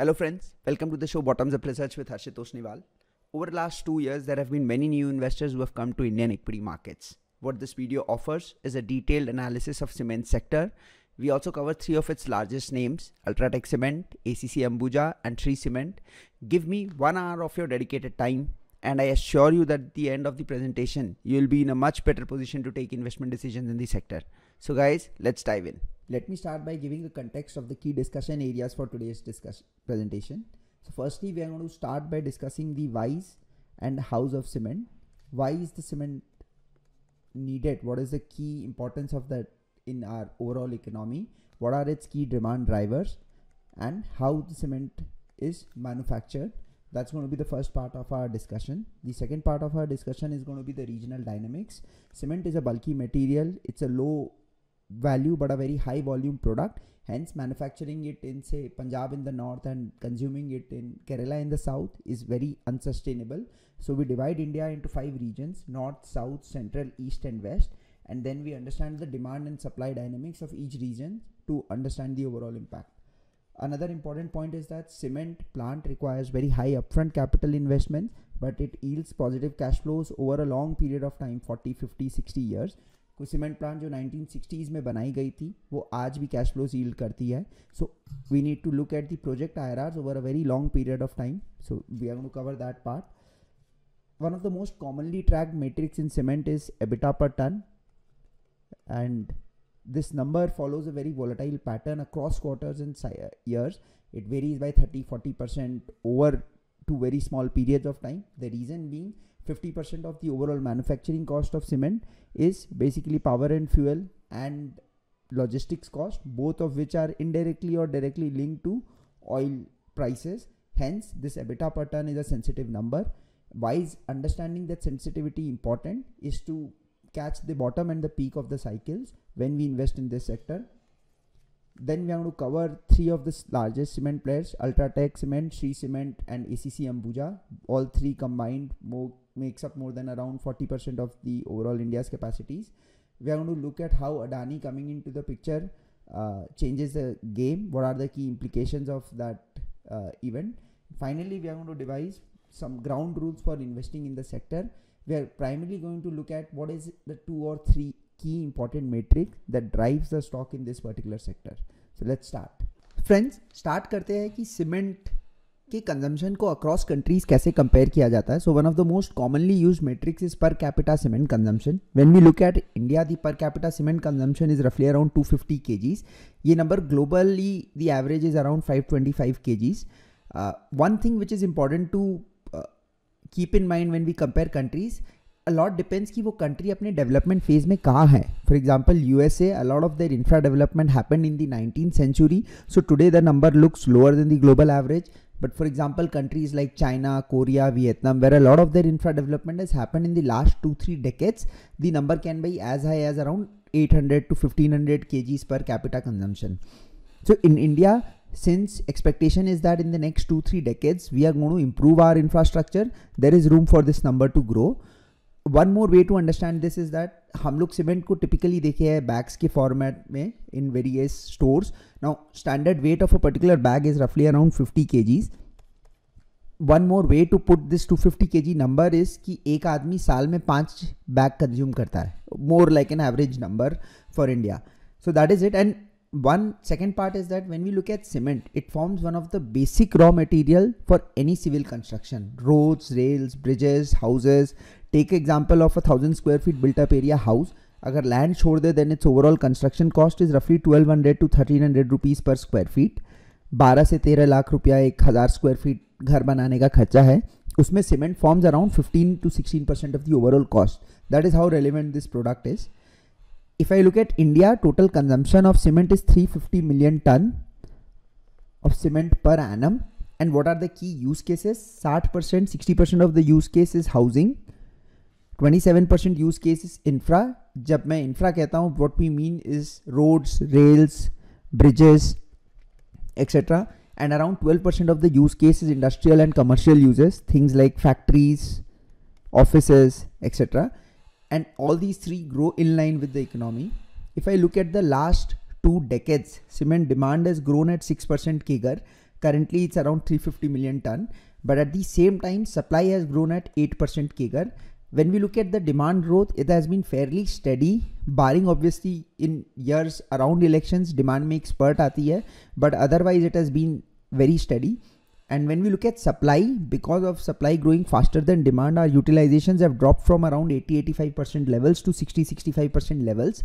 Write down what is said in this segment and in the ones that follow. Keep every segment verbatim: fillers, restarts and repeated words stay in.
Hello friends, welcome to the show Bottoms Up Research with Harshit Toshniwal. Over the last two years, there have been many new investors who have come to Indian equity markets. What this video offers is a detailed analysis of cement sector. We also cover three of its largest names, Ultratech Cement, A C C Ambuja and Shree Cement. Give me one hour of your dedicated time and I assure you that at the end of the presentation, you'll be in a much better position to take investment decisions in the sector. So guys, let's dive in. Let me start by giving a context of the key discussion areas for today's discussion presentation. So firstly, we are going to start by discussing the whys and hows of cement. Why is the cement needed? What is the key importance of that in our overall economy? What are its key demand drivers? And how the cement is manufactured? That's going to be the first part of our discussion. The second part of our discussion is going to be the regional dynamics. Cement is a bulky material. It's a low value but a very high volume product, hence manufacturing it in say Punjab in the north and consuming it in Kerala in the south is very unsustainable. So we divide India into five regions: north, south, central, east and west, and then we understand the demand and supply dynamics of each region to understand the overall impact. Another important point is that cement plant requires very high upfront capital investment, but it yields positive cash flows over a long period of time, forty, fifty, sixty years. वो cement plant जो nineteen sixties में बनाई गई थी वो आज भी cash flow yield करती है. So we need to look at the project IRRs over a very long period of time. So we are going to cover that part. One of the most commonly tracked metrics in cement is EBITDA per ton, and this number follows a very volatile pattern across quarters and years. It varies by thirty to forty percent over two very small periods of time. The reason being fifty percent of the overall manufacturing cost of cement is basically power and fuel and logistics cost, both of which are indirectly or directly linked to oil prices. Hence, this EBITDA per ton is a sensitive number. Why is understanding that sensitivity important is to catch the bottom and the peak of the cycles when we invest in this sector. Then we are going to cover three of the largest cement players, Ultratech Cement, Shree Cement and A C C Ambuja. All three combined more, makes up more than around forty percent of the overall India's capacities. We are going to look at how Adani coming into the picture uh, changes the game. What are the key implications of that uh, event? Finally, we are going to devise some ground rules for investing in the sector. We are primarily going to look at what is the two or three key important metric that drives the stock in this particular sector. So let's start. Friends, start करते हैं कि cement के consumption को across countries कैसे compare किया जाता है. So one of the most commonly used metrics is per capita cement consumption. When we look at India, the per capita cement consumption is roughly around two hundred fifty kilograms. ये number globally the average is around five hundred twenty-five kilograms. Uh, one thing which is important to uh, keep in mind when we compare countries, a lot depends कि वो country अपने development phase में कहाँ है. For example, U S A, a lot of their infra development happened in the nineteenth century. So today the number looks lower than the global average. But for example, countries like China, Korea, Vietnam, where a lot of their infra development has happened in the last two, three decades, the number can be as high as around eight hundred to fifteen hundred kilograms per capita consumption. So in India, since expectation is that in the next two, three decades, we are going to improve our infrastructure, there is room for this number to grow. One more way to understand this is that हम लोग cement को typically देखे हैं bags के format में in various stores. Now standard weight of a particular bag is roughly around fifty kilograms. One more way to put this two hundred fifty kilogram number is कि एक आदमी साल में पांच bag consume करता है. More like an average number for India. So that is it. And one second part is that when we look at cement, it forms one of the basic raw material for any civil construction. Roads, rails, bridges, houses. Take example of a thousand square feet built up area house. Agar land chhod de, then its overall construction cost is roughly twelve hundred to thirteen hundred rupees per square feet. twelve se thirteen lakh rupiah ek thousand square feet ghar banane ka kharcha hai. Usme cement forms around fifteen to sixteen percent of the overall cost. That is how relevant this product is. If I look at India, total consumption of cement is three hundred fifty million ton of cement per annum. And what are the key use cases? sixty percent of the use case is housing. twenty-seven percent use case is infra. Jab main infra kehta hoon, what we mean is roads, rails, bridges, et cetera. And around twelve percent of the use case is industrial and commercial uses. Things like factories, offices, et cetera. And all these three grow in line with the economy. If I look at the last two decades, cement demand has grown at six percent C A G R, Currently, it's around three hundred fifty million ton. But at the same time, supply has grown at eight percent C A G R. When we look at the demand growth, it has been fairly steady, barring obviously in years around elections, demand mein spurt aati hai, but otherwise it has been very steady. And when we look at supply, because of supply growing faster than demand, our utilizations have dropped from around eighty to eighty-five percent levels to sixty to sixty-five percent levels.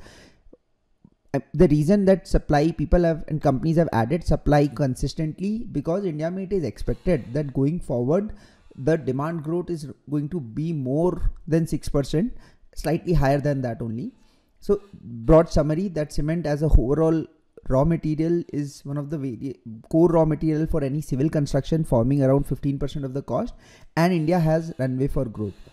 The reason that supply people have and companies have added supply consistently, because India mein it is expected that going forward, the demand growth is going to be more than six percent, slightly higher than that only. So broad summary that cement as a overall raw material is one of the core raw material for any civil construction, forming around fifteen percent of the cost, and India has runway for growth.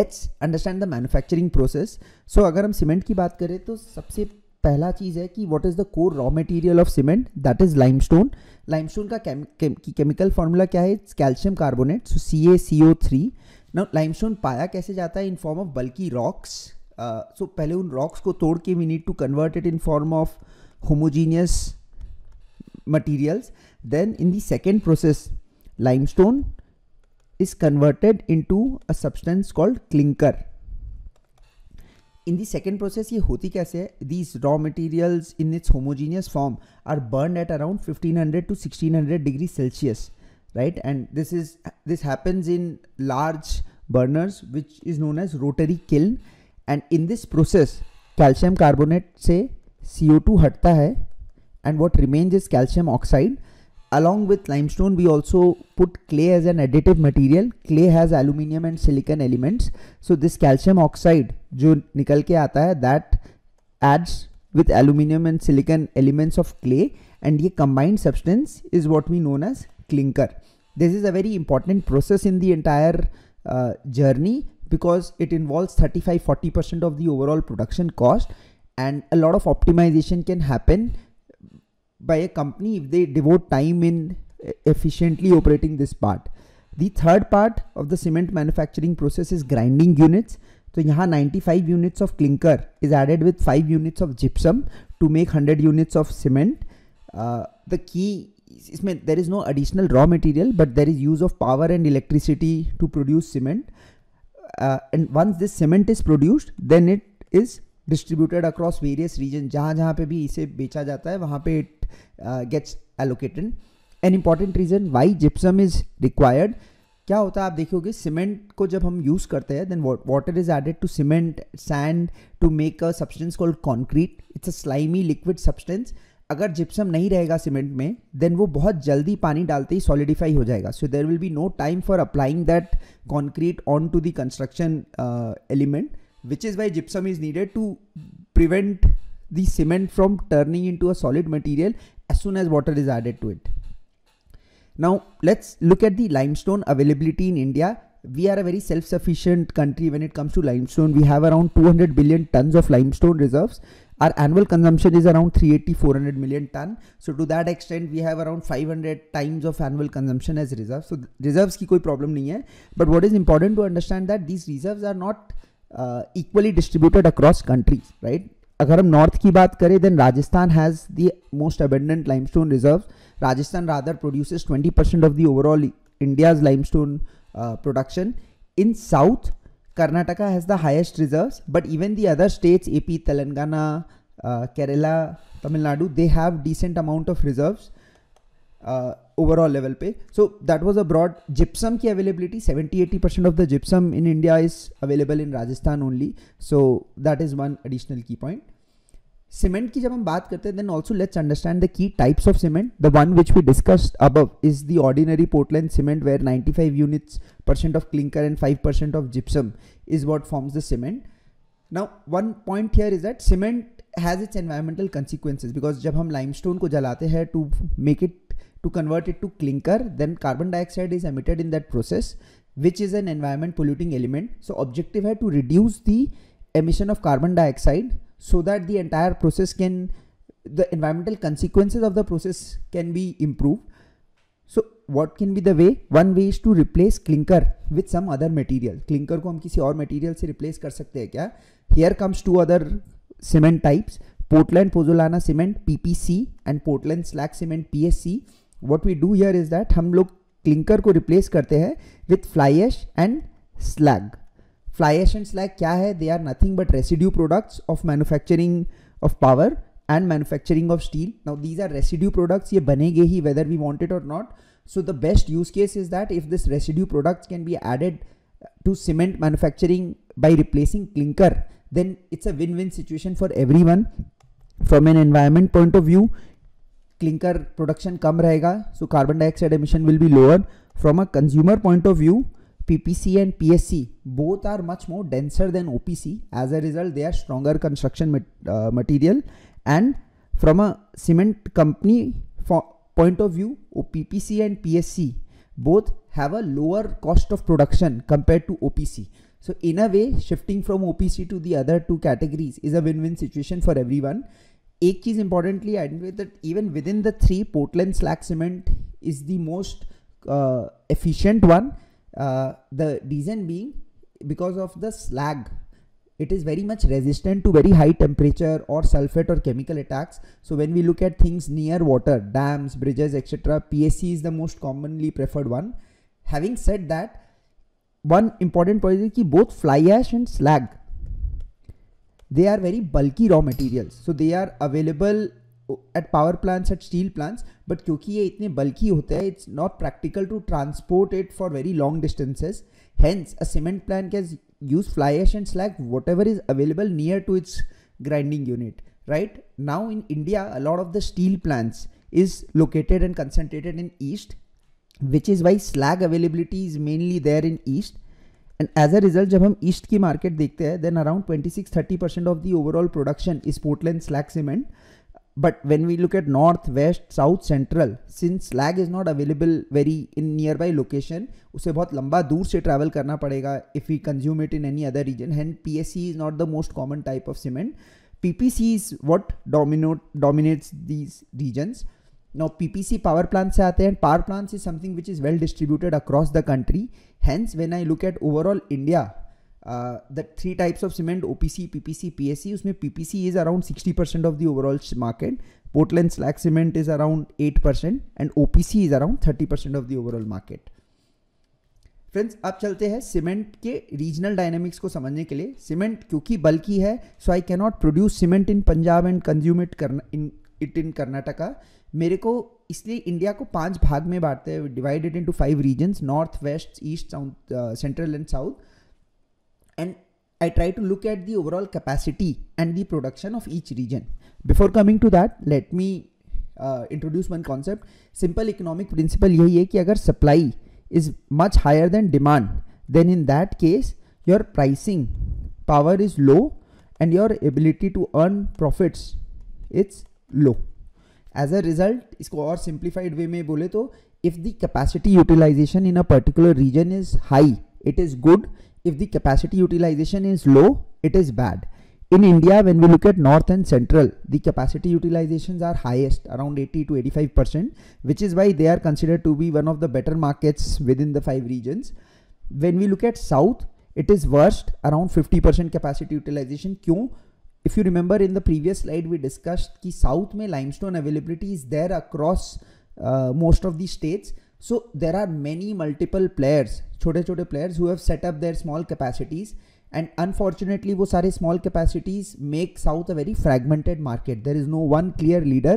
Let's understand the manufacturing process. So agar hum cement ki baat kare to sabse पहला चीज़ है कि what is the core raw material of cement, that is limestone. Limestone का chemical formula क्या है? It's calcium carbonate, so C A C O three. Now limestone पाया कैसे जाता है? In form of bulky rocks. Uh, so पहले उन rocks को तोड़ के we need to convert it in form of homogeneous materials. Then in the second process, limestone is converted into a substance called clinker. In the second process, ये होती कैसे है? These raw materials in its homogeneous form are burned at around fifteen hundred to sixteen hundred degrees Celsius, right? And this is this happens in large burners, which is known as rotary kiln. And in this process, calcium carbonate से C O two हटता है, and what remains is calcium oxide. Along with limestone, we also put clay as an additive material. Clay has aluminium and silicon elements. So this calcium oxide जो निकल के आता है, that adds with aluminium and silicon elements of clay, and ये combined substance is what we known as clinker. This is a very important process in the entire uh, journey, because it involves thirty-five to forty percent of the overall production cost, and a lot of optimization can happen by a company if they devote time in efficiently operating this part. The third part of the cement manufacturing process is grinding units. So here ninety-five units of clinker is added with five units of gypsum to make one hundred units of cement. Uh, the key is there is no additional raw material, but there is use of power and electricity to produce cement. Uh, and once this cement is produced, then it is distributed across various regions. जहाँ जहाँ पे भी इसे बेचा जाता है, वहाँ पे it uh, gets allocated. An important reason why gypsum is required. क्या होता है आप देखोगे, cement को जब हम use करते हैं, then water is added to cement, sand to make a substance called concrete. It's a slimy liquid substance. अगर gypsum नहीं रहेगा cement में, then वो बहुत जल्दी पानी डालते ही solidify हो जाएगा. So there will be no time for applying that concrete onto the construction uh, element, which is why gypsum is needed to prevent the cement from turning into a solid material as soon as water is added to it. Now let's look at the limestone availability in India. We are a very self-sufficient country when it comes to limestone. We have around two hundred billion tons of limestone reserves. Our annual consumption is around three hundred eighty to four hundred million ton. So to that extent, we have around five hundred times of annual consumption as reserves. So reserves ki koi problem nahi hai. But what is important to understand that these reserves are not Uh, equally distributed across countries, right? Agar hum north ki baat kare, then Rajasthan has the most abundant limestone reserves. Rajasthan rather produces twenty percent of the overall India's limestone uh, production. In south, Karnataka has the highest reserves, but even the other states, A P, Telangana, uh, Kerala, Tamil Nadu, they have decent amount of reserves uh, overall level pe. So that was a broad gypsum ki availability. seventy to eighty percent of the gypsum in India is available in Rajasthan only. So that is one additional key point. Cement ki jab hum baat karte, then also let's understand the key types of cement. The one which we discussed above is the ordinary Portland cement, where ninety-five units percent of clinker and five percent of gypsum is what forms the cement. Now one point here is that cement has its environmental consequences, because jab hum limestone ko jalate hai to make it to convert it to clinker, then carbon dioxide is emitted in that process, which is an environment polluting element. So objective है to reduce the emission of carbon dioxide so that the entire process can, the environmental consequences of the process can be improved. So what can be the way? One way is to replace clinker with some other material. Clinker को हम किसी और material से replace कर सकते हैं क्या? Here comes two other cement types, Portland Pozzolana cement P P C and Portland slag cement P S C. what we do here is that हम लोग क्लिंकर को replace करते हैं with fly ash and slag. Fly ash and slag क्या है? They are nothing but residue products of manufacturing of power and manufacturing of steel. Now these are residue products, ये बनेंगे ही whether we want it or not. So the best use case is that if this residue products can be added to cement manufacturing by replacing clinker, then it's a win-win situation for everyone. From an environment point of view, clinker production कम रहेगा, so carbon dioxide emission will be lower. From a consumer point of view, P P C and P S C both are much more denser than O P C. As a result, they are stronger construction mat uh, material. And from a cement company for point of view, P P C and P S C both have a lower cost of production compared to O P C. So in a way, shifting from O P C to the other two categories is a win-win situation for everyone. Ek cheez importantly, I admit that even within the three, Portland slag cement is the most uh, efficient one. Uh, the reason being because of the slag. It is very much resistant to very high temperature or sulfate or chemical attacks. So when we look at things near water, dams, bridges, et cetera, P S C is the most commonly preferred one. Having said that, one important point is that both fly ash and slag, they are very bulky raw materials. So they are available at power plants, at steel plants, but because it is bulky, it's not practical to transport it for very long distances. Hence, a cement plant can use fly ash and slag, whatever is available near to its grinding unit. Right now in India, a lot of the steel plants is located and concentrated in East, which is why slag availability is mainly there in East. And as a result, जब हम East की market देखते हैं, then around twenty-six to thirty percent of the overall production is Portland slag cement. But when we look at North, West, South, Central, since slag is not available very in nearby location, उसे बहुत लंबा दूर से travel करना पड़ेगा if we consume it in any other region. Hence, P S C is not the most common type of cement. P P C is what domino, dominates these regions. Now, P P C power plants आते हैं, and power plants is something which is well distributed across the country. Hence, when I look at overall India, Uh, the three types of cement, O P C, P P C, P S C, usme P P C is around sixty percent of the overall market, Portland slag cement is around eight percent and O P C is around thirty percent of the overall market. Friends, अब चलते हैं cement के regional dynamics को समझने के लिए. Cement क्योंकि bulky है, so I cannot produce cement in Punjab and consume it in, it in Karnataka. मेरे को इसलिए इंडिया को पांच भाग में बांटते हैं, divided into five regions, North, West, East, South, uh, Central and South. And I try to look at the overall capacity and the production of each region. Before coming to that, let me uh, introduce one concept. Simple economic principle यही है कि अगर supply is much higher than demand, then in that case, your pricing power is low and your ability to earn profits it's low. As a result, इसको और simplified way में बोले तो, if the capacity utilization in a particular region is high, it is good. If the capacity utilization is low, it is bad. In India, when we look at North and Central, the capacity utilizations are highest, around eighty to eighty-five percent, which is why they are considered to be one of the better markets within the five regions. When we look at South, it is worst, around fifty percent capacity utilization. Kyun? If you remember in the previous slide, we discussed that South mein limestone availability is there across uh, most of the states. So there are many multiple players, छोटे छोटे players who have set up their small capacities, and unfortunately वो सारे small capacities make South a very fragmented market. There is no one clear leader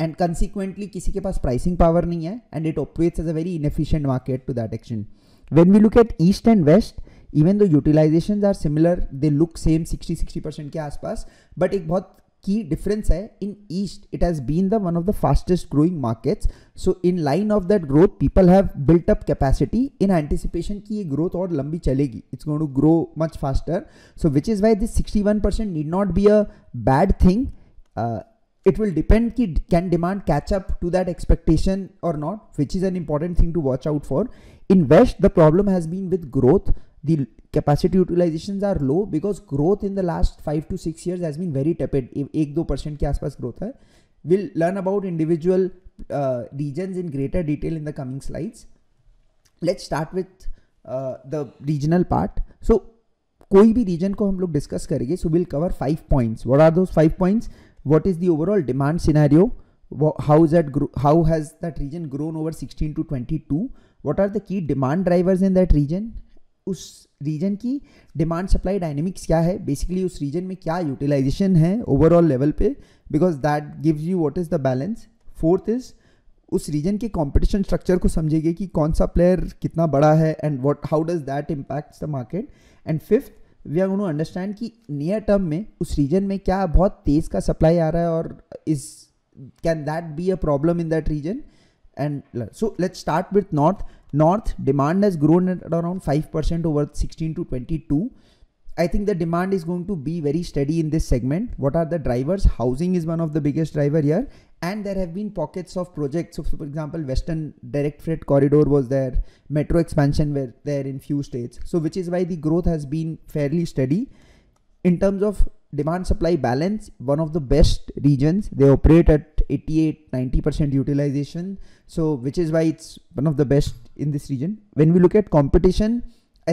and consequently किसी के पास pricing power नहीं है, and it operates as a very inefficient market to that extent. When we look at East and West, even though utilizations are similar, they look same sixty to sixty percent के आसपास, but एक बहुत key difference hai, in East it has been the one of the fastest growing markets. So in line of that growth, people have built up capacity in anticipation ki ye growth aur lambi chalegi. It's going to grow much faster. So which is why this sixty-one percent need not be a bad thing. Uh, it will depend ki can demand catch up to that expectation or not, which is an important thing to watch out for. In West, the problem has been with growth. The capacity utilizations are low because growth in the last five to six years has been very tepid. one to two percent के आसपास growth है. We'll learn about individual uh, regions in greater detail in the coming slides. Let's start with uh, the regional part. So कोई भी region को हम लोग discuss करेंगे. So we'll cover five points. What are those five points? What is the overall demand scenario? how is that how has that region grown over sixteen to twenty-two? What are the key demand drivers in that region? उस region की demand supply dynamics क्या है, basically उस region में क्या utilisation है overall level पे, because that gives you what is the balance. Fourth is उस रीजन के कंपटीशन स्ट्रक्चर को समझेंगे कि कौन सा प्लेयर कितना बड़ा है and what how does that impacts the market. And fifth we are going to understand कि नियर टर्म में उस रीजन में क्या बहुत तेज़ का सप्लाई आ रहा है और is can that be a problem in that region. And so let's start with North. North demand has grown at around five percent over sixteen to twenty-two. I think the demand is going to be very steady in this segment. What are the drivers? Housing is one of the biggest driver here. And there have been pockets of projects. So for example, Western Direct Freight Corridor was there. Metro expansion were there in few states. So which is why the growth has been fairly steady. In terms of demand supply balance, one of the best regions. They operate at eighty-eight ninety percent utilization, so which is why it's one of the best in this region. When we look at competition,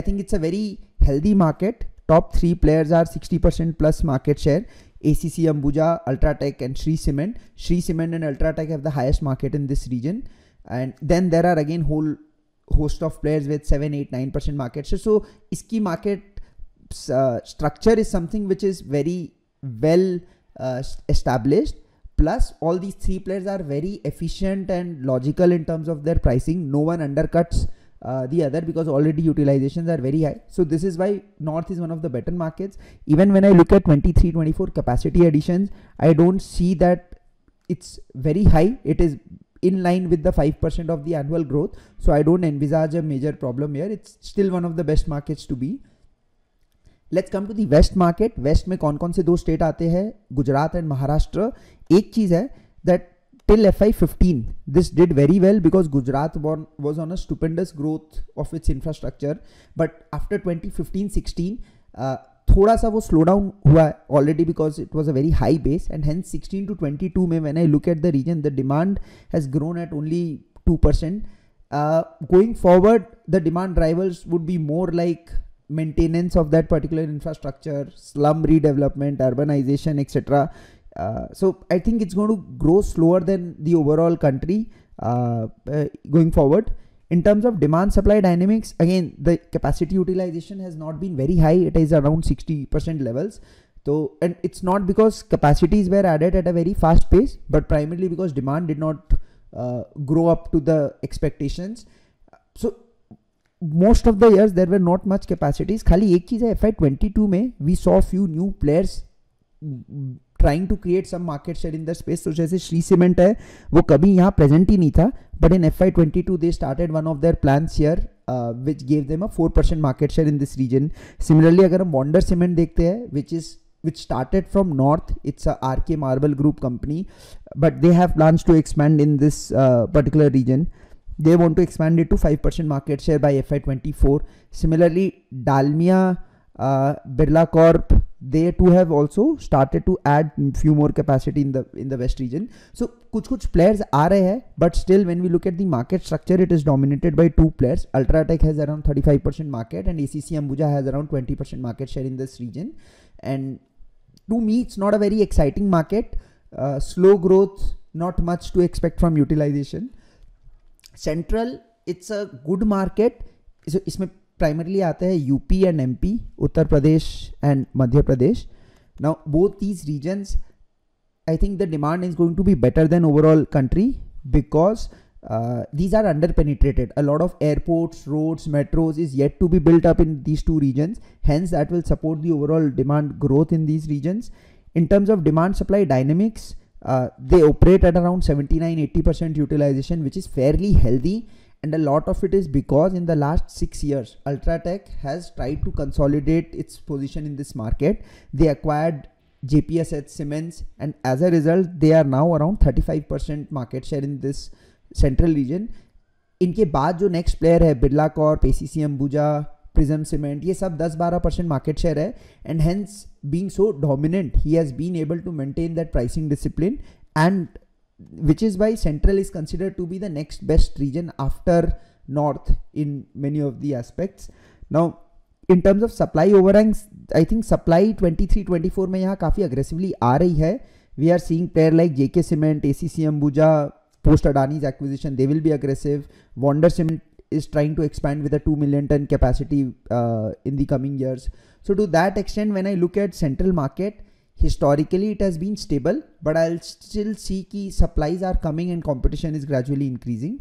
I think it's a very healthy market. Top three players are sixty percent plus market share: A C C Ambuja, Ultratech and Shree Cement. Shree Cement and Ultratech have the highest market in this region, and then there are again whole host of players with seven eight nine percent market share. So iski market uh, structure is something which is very well uh, established. Plus, all these three players are very efficient and logical in terms of their pricing. No one undercuts uh, the other because already utilizations are very high. So this is why North is one of the better markets. Even when I look at twenty-three twenty-four capacity additions, I don't see that it's very high. It is in line with the five percent of the annual growth. So I don't envisage a major problem here. It's still one of the best markets to be. Let's come to the west market. West में कौन कौन से दो state आते हैं? Gujarat and Maharashtra. एक चीज़ है that till F I fifteen this did very well because Gujarat was on a stupendous growth of its infrastructure, but after twenty fifteen sixteen थोड़ा सा वो स्लो डाउन हुआ है already because it was a very high base. And hence sixteen to twenty two में when I look at the region the demand has grown at only two percent. Going forward the demand drivers would be more like maintenance of that particular infrastructure, slum redevelopment, urbanization, et cetera. Uh, so I think it's going to grow slower than the overall country uh, uh, going forward. In terms of demand supply dynamics, again the capacity utilization has not been very high. It is around sixty percent levels. So and it's not because capacities were added at a very fast pace, but primarily because demand did not uh, grow up to the expectations. So most of the years there were not much capacities. खाली एक चीज़ है F I twenty two में we saw few new players trying to create some market share in the space. तो जैसे Shri cement है वो कभी यहाँ प्रेजेंट ही नहीं था, but in F I twenty two they started one of their plans here which gave them a four percent market share in this region. Similarly अगर हम वॉन्डर सीमेंट देखते हैं which is which started from North, it's a R K Marble Group company, but they have plans to expand in this uh, particular region. They want to expand it to five percent market share by F Y twenty-four. Similarly, Dalmia, uh, Birla Corp, they too have also started to add few more capacity in the in the West region. So, कुछ कुछ players आ रहे हैं, but still when we look at the market structure, it is dominated by two players. Ultratech has around thirty-five percent market and A C C Ambuja has around twenty percent market share in this region. And to me, it's not a very exciting market. Uh, slow growth, not much to expect from utilization. Central it's a good market. इसमें primarily आते हैं UP and MP, Uttar Pradesh and Madhya Pradesh. Now both these regions I think the demand is going to be better than overall country because these are under penetrated. A lot of airports, roads, metros is yet to be built up in these two regions. Hence that will support the overall demand growth in these regions. In terms of demand supply dynamics, Uh, they operate at around seventy-nine eighty percent utilization, which is fairly healthy, and a lot of it is because in the last six years Ultratech has tried to consolidate its position in this market. They acquired J P Associates, and as a result they are now around thirty-five percent market share in this central region. इनके बाद जो next player है Birla Corp, A C C Ambuja, Prism Cement, ये सब ten to twelve percent market share है, and hence being so dominant he has been able to maintain that pricing discipline, and which is why Central is considered to be the next best region after North in many of the aspects. Now in terms of supply overhangs, I think supply twenty-three twenty-four में यहाँ काफ़ी aggressively आ रही है. we are seeing players like J K Cement, A C C Ambuja, post Adani's acquisition, they will be aggressive. Wonder Cement is trying to expand with a two million ton capacity uh, in the coming years. So to that extent, when I look at central market, historically it has been stable, but I'll still see key supplies are coming and competition is gradually increasing.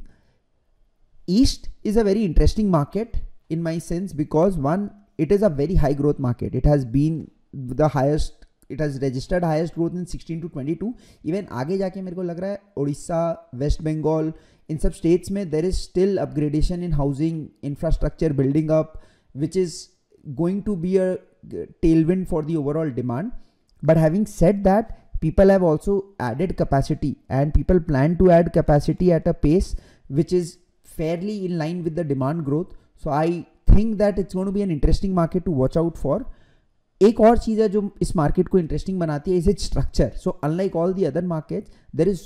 East is a very interesting market in my sense, because one, it is a very high growth market. It has been the highest, it has registered highest growth in sixteen to twenty-two. Even aage jaake mereko lag raha hai Odisha, West Bengal, in sub states mein there is still upgradation in housing, infrastructure building up, which is going to be a tailwind for the overall demand. But having said that, people have also added capacity, and people plan to add capacity at a pace which is fairly in line with the demand growth. So I think that it's going to be an interesting market to watch out for. एक और चीज़ है जो इस market को interesting बनाती है, is its structure. So unlike all the other markets, there is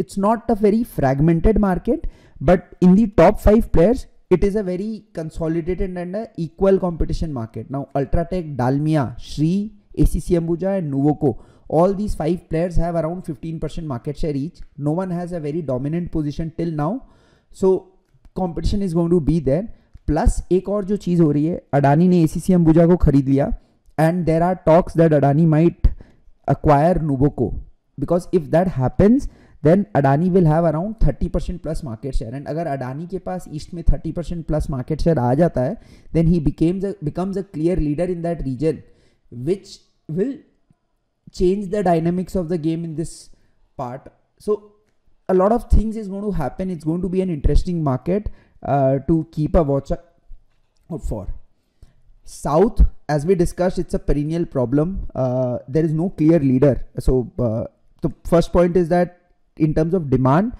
it's not a very fragmented market, but in the top five players it is a very consolidated and a equal competition market. Now Ultratech, Dalmia, Shree, A C C Ambuja and Nuvoco, all these five players have around fifteen percent market share each. No one has a very dominant position till now. So competition is going to be there. Plus ek aur jo cheez ho rahi hai, Adani ne A C C Ambuja ko khareed liya, and there are talks that Adani might acquire Nuvoco, because if that happens, then Adani will have around thirty percent plus market share. And अगर Adani के पास east में thirty percent plus market share आ जाता है, then he becomes a, becomes a clear leader in that region, which will change the dynamics of the game in this part. So a lot of things is going to happen. It's going to be an interesting market uh, to keep a watch out for. South, as we discussed, it's a perennial problem. Uh, there is no clear leader. So uh, the first point is that in terms of demand,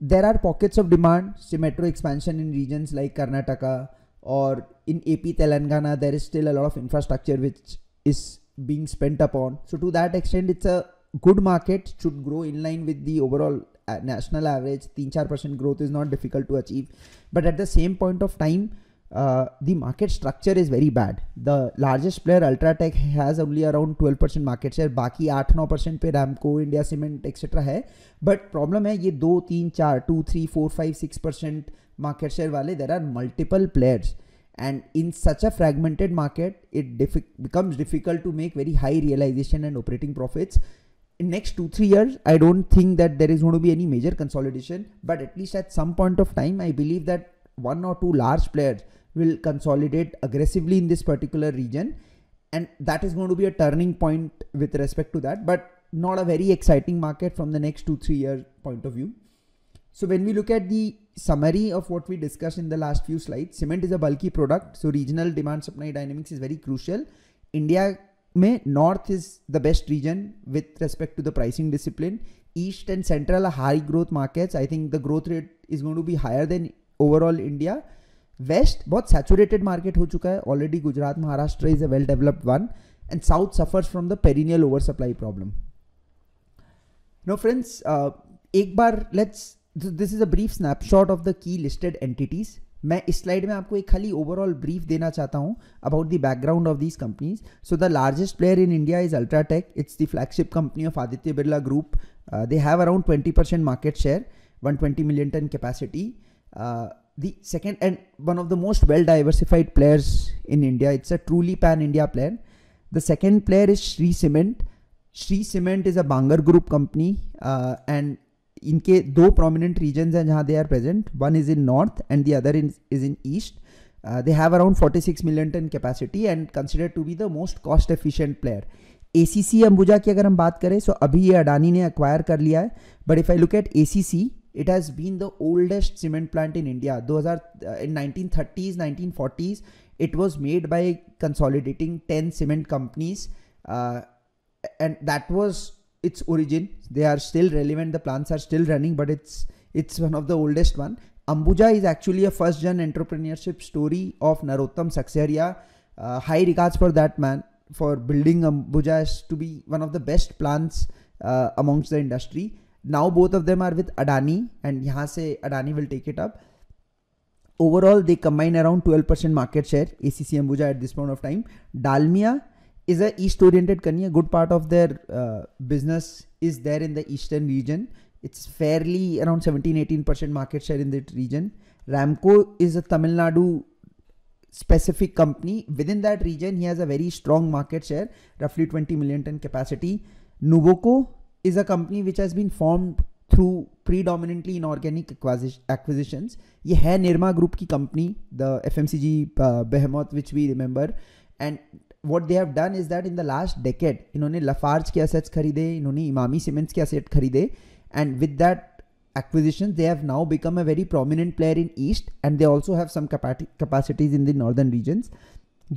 there are pockets of demand, metro expansion in regions like Karnataka, or in A P, Telangana, there is still a lot of infrastructure which is being spent upon. So to that extent, it's a good market, should grow in line with the overall national average. three to four percent growth is not difficult to achieve. But at the same point of time, uh, the market structure is very bad. The largest player Ultratech has only around twelve percent market share. Baki eight to nine percent पे Ramco, India Cement et cetera है. But problem है ये two, three, four, two, three, four, five, six percent market share वाले, there are multiple players. And in such a fragmented market, it diffi becomes difficult to make very high realization and operating profits. In next two to three years, I don't think that there is going to be any major consolidation. But at least at some point of time, I believe that one or two large players will consolidate aggressively in this particular region, and that is going to be a turning point with respect to that, but not a very exciting market from the next two, three year point of view. So when we look at the summary of what we discussed in the last few slides, cement is a bulky product, so regional demand supply dynamics is very crucial. India mein north is the best region with respect to the pricing discipline. East and central are high growth markets. I think the growth rate is going to be higher than overall India. West, बहुत saturated market हो चुका है already. Gujarat, Maharashtra is a well developed one, and South suffers from the perennial oversupply problem. Now friends, uh, एक बार let's this is a brief snapshot of the key listed entities. मैं इस slide में आपको एक खाली overall brief देना चाहता हूँ about the background of these companies. So the largest player in India is Ultratech. It's the flagship company of Aditya Birla Group. Uh, they have around twenty percent market share, one hundred twenty million ton capacity. Uh, the second and one of the most well diversified players in India. It's a truly pan India player. The second player is Shree Cement. Shree Cement is a Bangar Group company, uh, and inke two prominent regions hain jahan they are present. One is in north and the other in, is in east. Uh, they have around forty-six million ton capacity and considered to be the most cost efficient player. A C C Ambuja ki agar hum baat kare, so abhi ye Adani ne acquire kar liya hai. But if I look at A C C, it has been the oldest cement plant in India. Those are uh, in nineteen thirties, nineteen forties. It was made by consolidating ten cement companies, uh, and that was its origin. They are still relevant. The plants are still running, but it's it's one of the oldest one. Ambuja is actually a first-gen entrepreneurship story of Narotam Sekhsaria. Uh, high regards for that man for building Ambuja as to be one of the best plants uh, amongst the industry. Now both of them are with Adani, and yahan se Adani will take it up. Overall, they combine around twelve percent market share, A C C Ambuja at this point of time. Dalmia is a east oriented company. A good part of their uh, business is there in the eastern region. It's fairly around seventeen eighteen percent market share in that region. Ramco is a Tamil Nadu specific company. Within that region, he has a very strong market share, roughly twenty million ton capacity. Nuvoco is a company which has been formed through predominantly inorganic acquisitions. Ye hai Nirma Group ki company, the F M C G uh, behemoth which we remember. And what they have done is that in the last decade, इन्होंने Lafarge के assets खरीदे, इन्होंने Imami Cements के assets खरीदे, and with that acquisition, they have now become a very prominent player in East, and they also have some capacities in the northern regions.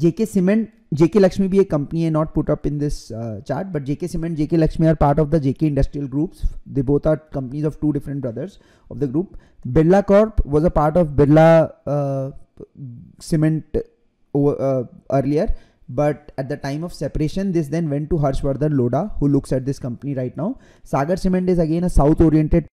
J K Cement, J K Lakshmi be a company and not put up in this uh, chart, but J K Cement, J K Lakshmi are part of the J K Industrial Groups. They both are companies of two different brothers of the group. Birla Corp was a part of Birla uh, Cement uh, earlier, but at the time of separation, this then went to Harshvardhan Lodha, who looks at this company right now. Sagar Cement is again a south-oriented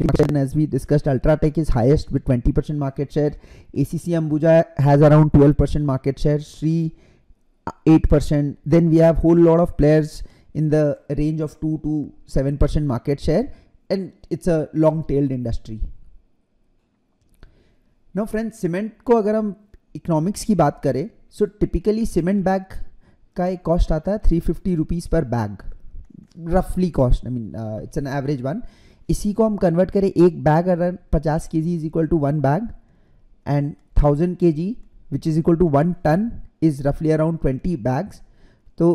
and as we discussed, Ultratech is highest with twenty percent market share. A C C Ambuja has around twelve percent market share, Shree eight percent. Then we have whole lot of players in the range of two to seven percent market share, and it's a long-tailed industry. Now friends, cement ko agar hum economics ki baat kare, so typically cement bag ka ek cost aata hai three hundred fifty rupees per bag, roughly cost, I mean uh, it's an average one. इसी को हम convert करें एक bag अगर fifty KG is equal to one bag and one thousand KG which is equal to one ton is रफली around twenty bags. तो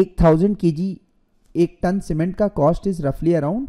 एक thousand KG एक टन सीमेंट का कॉस्ट इज रफली around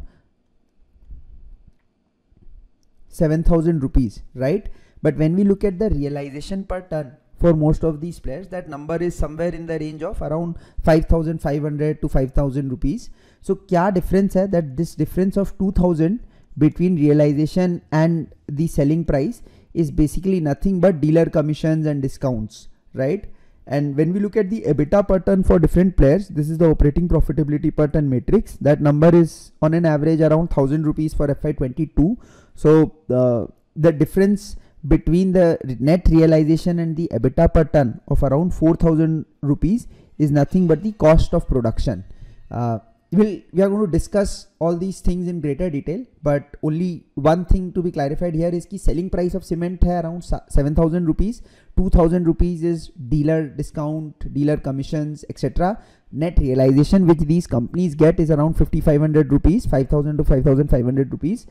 seven thousand rupees, right. But when we look at the realisation per ton for most of these players, that number is somewhere in the range of around five thousand five hundred to five thousand rupees. So kya difference hai, that this difference of two thousand between realization and the selling price is basically nothing but dealer commissions and discounts, right? And when we look at the EBITDA per ton for different players, this is the operating profitability per ton matrix. That number is on an average around one thousand rupees for F Y twenty-two. So uh, the difference between the net realization and the EBITDA per ton of around four thousand rupees is nothing but the cost of production. Uh, we'll, we are going to discuss all these things in greater detail, but only one thing to be clarified here is ki selling price of cement hai around seven thousand rupees, two thousand rupees is dealer discount, dealer commissions, et cetera. Net realization which these companies get is around fifty-five hundred rupees, five thousand to five thousand five hundred rupees.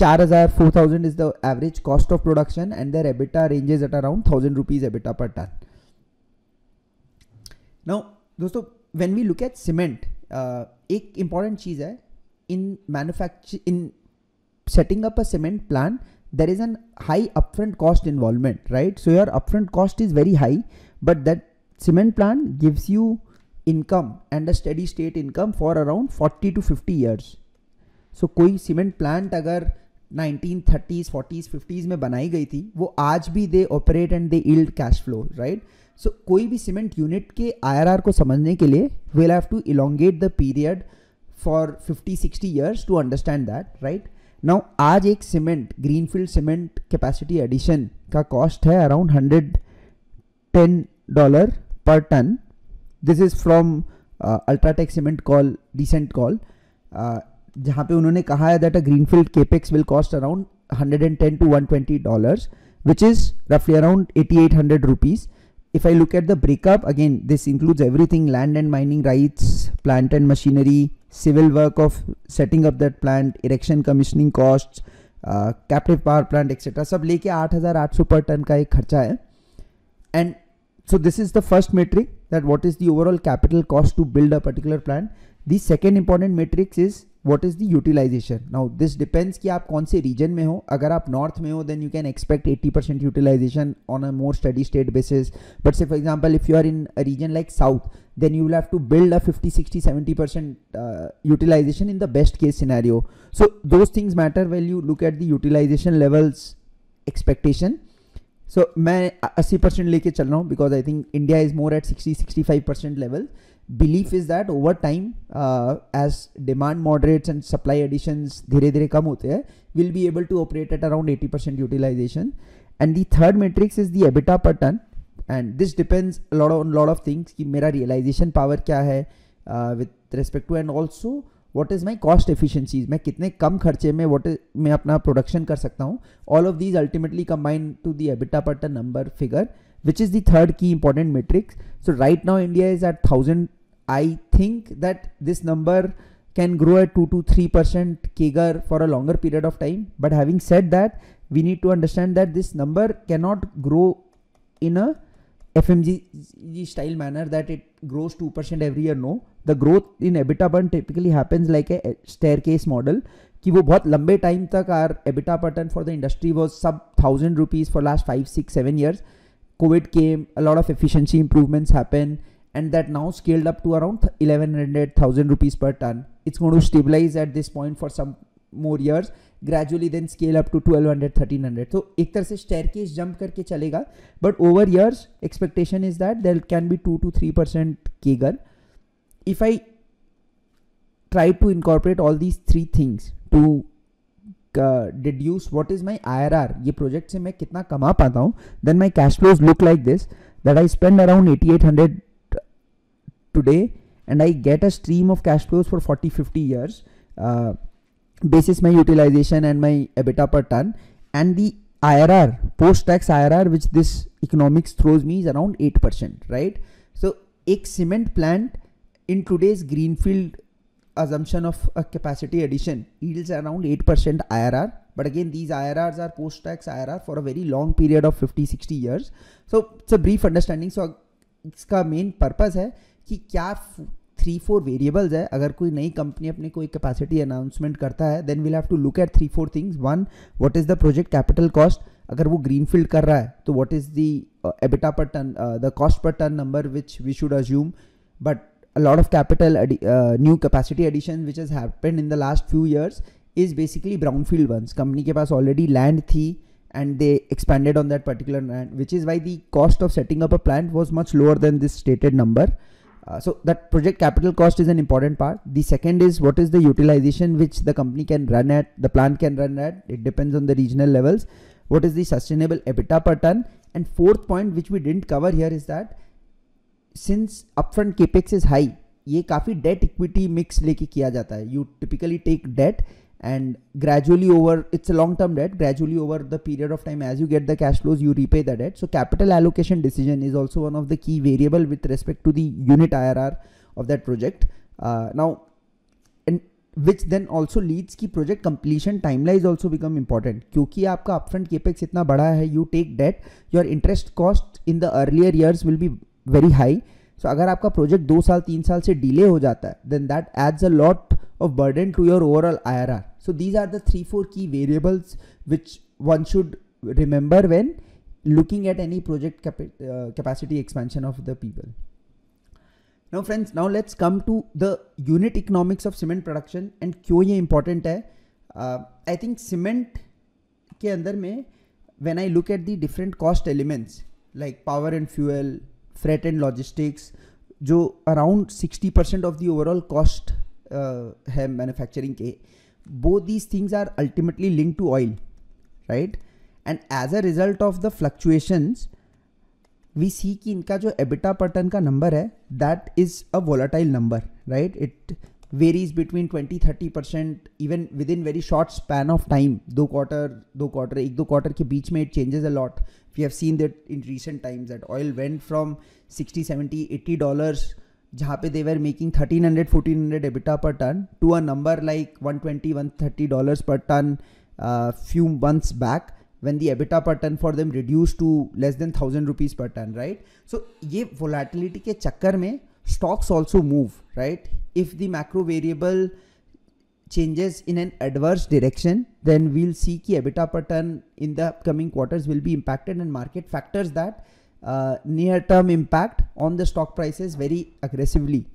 four thousand, four thousand is the average cost of production, and their EBITDA ranges at around one thousand rupees EBITDA per ton. Now, dosto, when we look at cement, uh, ek important cheez hai, in manufacture, in setting up a cement plant, there is an high upfront cost involvement, right? So your upfront cost is very high, but that cement plant gives you income and a steady state income for around forty to fifty years. So कोई cement plant अगर nineteen thirties, forties, fifties में बनाई गई थी, वो आज भी they operate and they yield cash flow, right? So कोई भी cement unit के I R R को समझने के लिए we'll have to elongate the period for fifty, sixty years to understand that, right? Now आज एक cement greenfield cement capacity addition का cost है around one hundred ten dollars per ton. This is from uh, Ultratech Cement call, recent call. Uh, जहाँ पे उन्होंने कहा है that a greenfield capex will cost around one hundred ten to one hundred twenty dollars, which is roughly around eighty-eight hundred rupees. If I look at the breakup, again this includes everything: land and mining rights, plant and machinery, civil work of setting up that plant, erection commissioning costs, uh, captive power plant, et cetera. सब लेके eighty-eight hundred per ton का एक खर्चा है. And so this is the first metric, that what is the overall capital cost to build a particular plant. The second important matrix is what is the utilization. Now this depends कि आप कौन से region में हो. अगर आप north में हो, then you can expect eighty percent utilization on a more steady state basis. But say for example, if you are in a region like south, then you will have to build a fifty, sixty, seventy percent uh, utilization in the best case scenario. So those things matter when you look at the utilization levels expectation. So मैं eighty percent लेके चल रहा हूँ because I think India is more at sixty, sixty-five percent level. belief is that over time, uh, as demand moderates and supply additions dheere dheere kam hote hai, we'll be able to operate at around eighty percent utilization. And the third matrix is the EBITDA per ton, and this depends a lot on lot of things ki mera realization power kya hai uh, with respect to, and also what is my cost efficiencies, मैं कितने कम खर्चे में what is, मैं अपना production कर सकता हूँ. All of these ultimately combine to the EBITDA per ton number figure, which is the third key important matrix. So right now India is at thousand. I think that this number can grow at two to three percent C A G R for a longer period of time. But having said that, we need to understand that this number cannot grow in a F M G style manner that it grows two percent every year. No, the growth in EBITDA per ton typically happens like a staircase model. कि वो बहुत लंबे time तक our EBITDA per ton for the industry was sub thousand rupees for last five, six, seven years. COVID came, a lot of efficiency improvements happened, and that now scaled up to around eleven hundred thousand rupees per ton. It's going to stabilize at this point for some more years, gradually then scale up to twelve hundred, thirteen hundred. So एक तरह से staircase jump करके चलेगा, but over years expectation is that there can be two to three percent C A G R. If I try to incorporate all these three things to Uh, deduce what is my I R R, ये project से मैं कितना कमा पाता हूँ, then my cash flows look like this, that I spend around eighty-eight hundred today and I get a stream of cash flows for forty to fifty years uh, basis my utilization and my EBITDA per ton, and the I R R, post tax I R R, which this economics throws me, is around eight percent, right? So a cement plant in today's greenfield assumption of a capacity addition yields around eight percent I R R, but again these I R Rs are post-tax I R R for a very long period of fifty to sixty years. So it's a brief understanding. So इसका main purpose है कि क्या three four variables है. अगर कोई नई company अपने कोई capacity announcement करता है, then we'll have to look at three four things. One, what is the project capital cost? अगर वो greenfield कर रहा है तो what is the uh, EBITDA per ton, uh, the cost per ton number which we should assume, but a lot of capital uh, new capacity addition which has happened in the last few years is basically brownfield ones. Company ke paas already land thi and they expanded on that particular land, which is why the cost of setting up a plant was much lower than this stated number. Uh, so that project capital cost is an important part. The second is what is the utilization which the company can run at, the plant can run at. It depends on the regional levels. What is the sustainable EBITDA per ton? And fourth point which we didn't cover here is that since upfront capex is high, ये काफी debt equity mix लेके किया जाता है. You typically take debt and gradually over, it's a long term debt, gradually over the period of time as you get the cash flows you repay the debt. So capital allocation decision is also one of the key variable with respect to the unit I R R of that project. Uh, now and which then also leads ki project completion timelines also become important. क्योंकि आपका upfront capex इतना बड़ा है, you take debt, your interest cost in the earlier years will be very high. So अगर आपका project दो साल तीन साल से delay हो जाता है, then that adds a lot of burden to your overall I R R. So these are the three four key variables which one should remember when looking at any project cap uh, capacity expansion of the people. Now friends, now let's come to the unit economics of cement production and क्यों ये important है. uh, I think cement के अंदर में when I look at the different cost elements like power and fuel, freight and logistics, जो around sixty percent of the overall cost uh, है manufacturing के, both these things are ultimately linked to oil, right? And as a result of the fluctuations, we see कि इनका जो EBITDA per ton का number है, that is a volatile number, right? It varies between twenty to thirty percent even within very short span of time. दो quarter, दो quarter, एक दो quarter के बीच में it changes a lot. We have seen that in recent times that oil went from sixty, seventy, eighty dollars, jahan pe they were making thirteen hundred, fourteen hundred EBITDA per ton, to a number like one twenty, one thirty dollars per ton uh, few months back, when the EBITDA per ton for them reduced to less than thousand rupees per ton, right? So ये volatility के चक्कर में stocks also move, right? If the macro variable changes in an adverse direction, then we'll see ki EBITDA per ton in the upcoming quarters will be impacted, and market factors that uh, near-term impact on the stock prices very aggressively,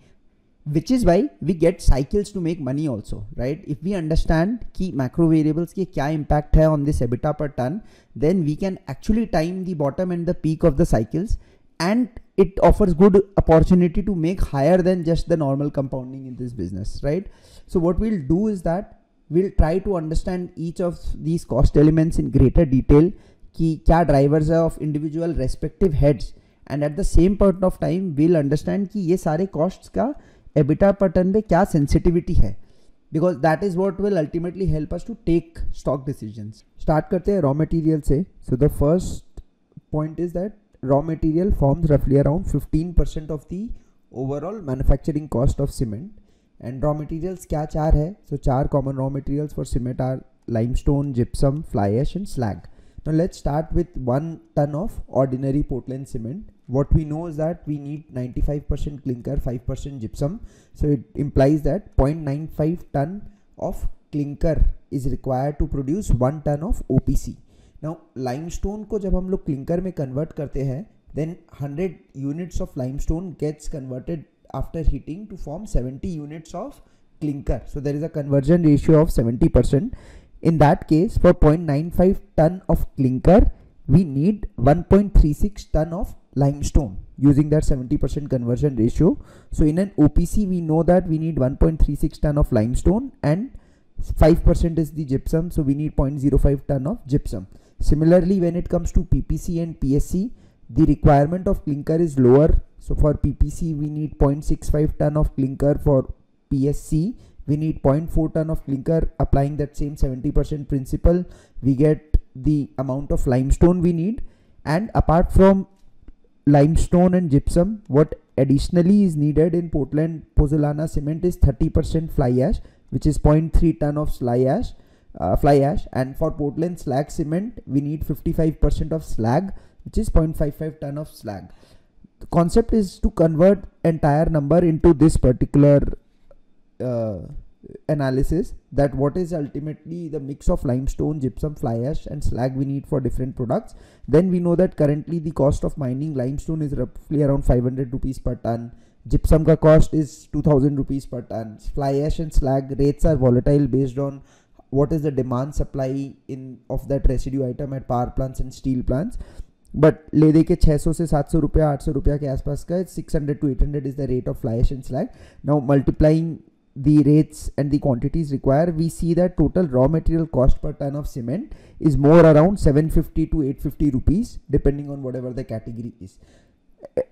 which is why we get cycles to make money also, right? If we understand ki macro variables ki kya impact hai on this EBITDA per ton, then we can actually time the bottom and the peak of the cycles and it offers good opportunity to make higher than just the normal compounding in this business, right? So what we'll do is that we'll try to understand each of these cost elements in greater detail, ki kya drivers are of individual respective heads, and at the same point of time we'll understand ki ye sare costs ka EBITDA per ton pe kya sensitivity hai, because that is what will ultimately help us to take stock decisions. Start karte hai raw material se. So the first point is that raw material forms roughly around fifteen percent of the overall manufacturing cost of cement. And raw materials kya char hai? So char common raw materials for cement are limestone, gypsum, fly ash and slag. Now let's start with one ton of ordinary Portland cement. What we know is that we need ninety-five percent clinker, five percent gypsum. So it implies that zero point nine five ton of clinker is required to produce one ton of O P C. Now limestone ko jab hum log clinker mein convert karte hai, then one hundred units of limestone gets converted after heating to form seventy units of clinker. So there is a conversion ratio of seventy percent. In that case, for zero point nine five ton of clinker, we need one point three six ton of limestone using that seventy percent conversion ratio. So in an O P C, we know that we need one point three six ton of limestone and five percent is the gypsum. So we need zero point zero five ton of gypsum. Similarly, when it comes to P P C and P S C, the requirement of clinker is lower. So for P P C, we need zero point six five ton of clinker. For P S C, we need zero point four ton of clinker. Applying that same seventy percent principle, we get the amount of limestone we need. And apart from limestone and gypsum, what additionally is needed in Portland pozzolana cement is thirty percent fly ash, which is zero point three ton of fly ash. Uh, fly ash. And for Portland slag cement, we need fifty-five percent of slag, which is zero point five five ton of slag. The concept is to convert entire number into this particular uh, analysis, that what is ultimately the mix of limestone, gypsum, fly ash and slag we need for different products. Then we know that currently the cost of mining limestone is roughly around five hundred rupees per ton. Gypsum ka cost is two thousand rupees per ton. Fly ash and slag rates are volatile based on what is the demand supply in of that residue item at power plants and steel plants. But ले दे के six hundred से seven hundred रुपया eight hundred रुपया के आसपास का six hundred to eight hundred is the rate of fly ash and slag. Now multiplying the rates and the quantities required, we see that total raw material cost per ton of cement is more around seven fifty to eight fifty rupees depending on whatever the category is.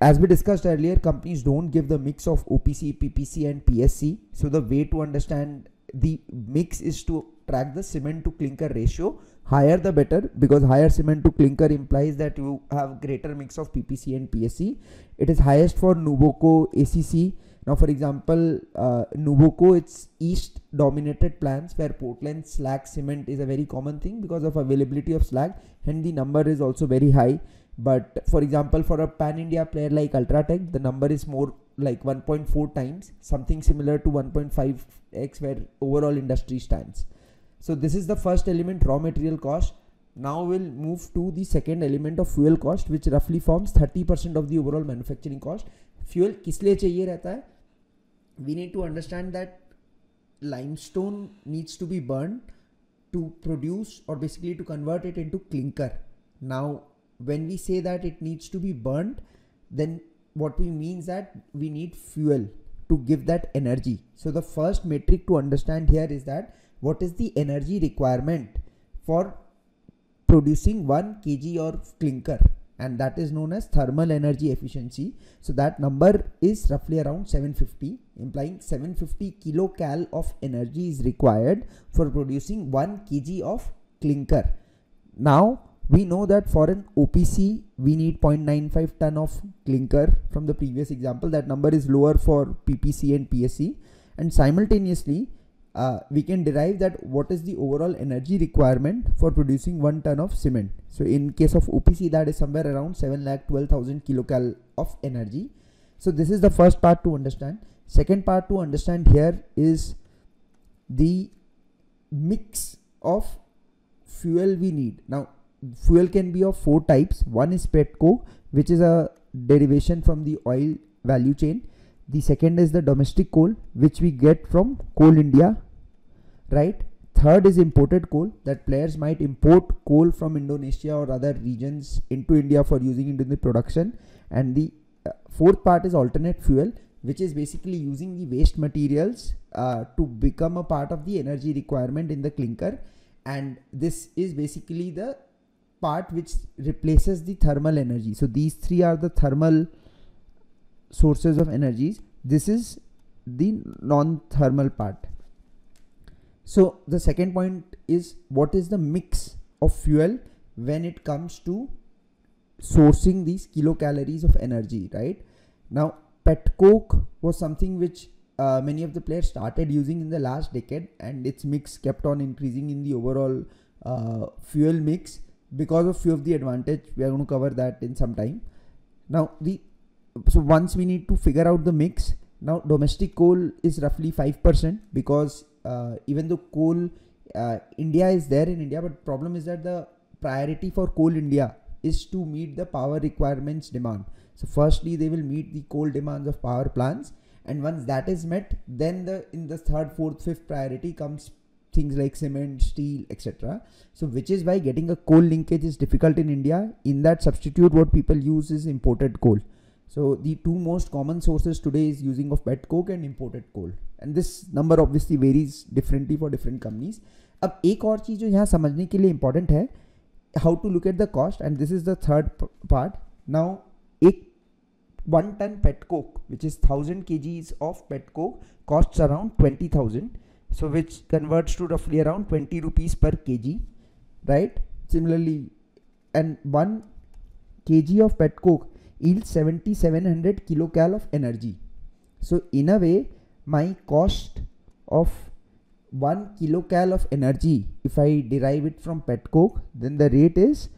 As we discussed earlier, companies don't give the mix of O P C, P P C and P S C. So the way to understand the mix is to track the cement to clinker ratio. Higher the better, because higher cement to clinker implies that you have greater mix of P P C and P S C. It is highest for Nuvoco, A C C. Now for example, uh, Nuvoco, it's east dominated plants where Portland slag cement is a very common thing because of availability of slag, and the number is also very high. But for example, for a pan-India player like Ultratech, the number is more like one point four times, something similar to one point five x where overall industry stands. So this is the first element, raw material cost. Now we'll move to the second element of fuel cost, which roughly forms thirty percent of the overall manufacturing cost. Fuel किस लिए चाहिए रहता है? We need to understand that limestone needs to be burned to produce, or basically to convert it into clinker. Now when we say that it needs to be burned, then what we mean is that we need fuel to give that energy. So the first metric to understand here is that what is the energy requirement for producing one kilogram of clinker, and that is known as thermal energy efficiency. So that number is roughly around seven fifty, implying seven hundred fifty kilocal of energy is required for producing one kilogram of clinker. Now we know that for an O P C, we need zero point nine five ton of clinker from the previous example. That number is lower for P P C and P S C, and simultaneously uh, we can derive that what is the overall energy requirement for producing one ton of cement. So in case of O P C, that is somewhere around seven lakh twelve thousand kilocal of energy. So this is the first part to understand. Second part to understand here is the mix of fuel we need. Now fuel can be of four types. One is petcoke, which is a derivation from the oil value chain. The second is the domestic coal, which we get from Coal India, right? Third is imported coal, that players might import coal from Indonesia or other regions into India for using it in the production. And the uh, fourth part is alternate fuel, which is basically using the waste materials uh, to become a part of the energy requirement in the clinker. And this is basically the part which replaces the thermal energy. So these three are the thermal sources of energies. This is the non-thermal part. So the second point is, what is the mix of fuel when it comes to sourcing these kilocalories of energy, right? Now, petcoke was something which uh, many of the players started using in the last decade, and its mix kept on increasing in the overall uh, fuel mix because of few of the advantage. We are going to cover that in some time. Now, the so once we need to figure out the mix. Now, domestic coal is roughly five percent because uh, even though coal uh, India is there in India, but problem is that the priority for Coal India is to meet the power requirements demand. So firstly, they will meet the coal demands of power plants, and once that is met, then the in the third, fourth, fifth priority comes things like cement, steel, et cetera. So which is why getting a coal linkage is difficult in India. In that substitute, what people use is imported coal. So the two most common sources today is using of petcoke and imported coal, and this number obviously varies differently for different companies. अब एक और चीज़ जो यहाँ समझने के लिए important है, how to look at the cost, and this is the third part. Now, एक one ton petcoke, which is thousand kgs of petcoke, costs around twenty thousand, so which converts to roughly around twenty rupees per kg, right? Similarly, and one kg of petcoke yields seventy-seven hundred kilocal of energy. So in a way, my cost of one kilocal of energy, if I derive it from petcoke, then the rate is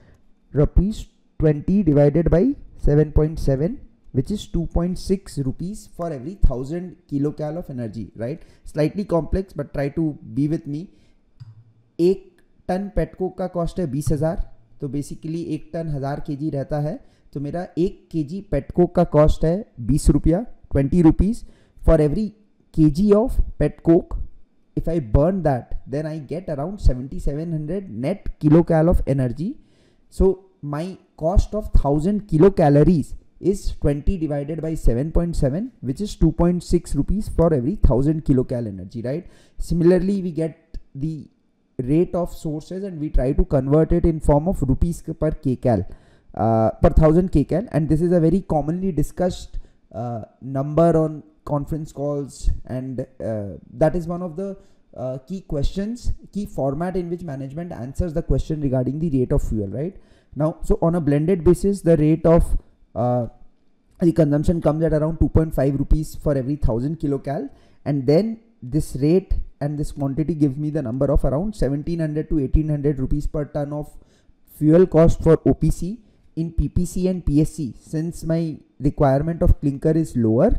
rupees twenty divided by seven point seven, which is two point six rupees for every thousand kilocal of energy, right? Slightly complex, but try to be with me. एक ton petcoke का cost है बीस हज़ार, तो basically एक ton हजार kg रहता है, तो मेरा एक केजी पेटकोक का कॉस्ट है बीस रुपया, twenty rupees for every KG of petcoke. If I burn that, then I get around seventy seven hundred net kilo cal of energy. So my cost of thousand kilo calories is twenty divided by seven point seven which is two point six rupees for every thousand kilo cal energy, right? Similarly we get the rate of sources and we try to convert it in form of rupees per K cal. Uh, per thousand kcal, and this is a very commonly discussed uh, number on conference calls, and uh, that is one of the uh, key questions, key format in which management answers the question regarding the rate of fuel, right? Now, so on a blended basis, the rate of uh, the consumption comes at around two point five rupees for every thousand kilocal, and then this rate and this quantity gives me the number of around seventeen hundred to eighteen hundred rupees per ton of fuel cost for O P C. In P P C and P S C, since my requirement of clinker is lower,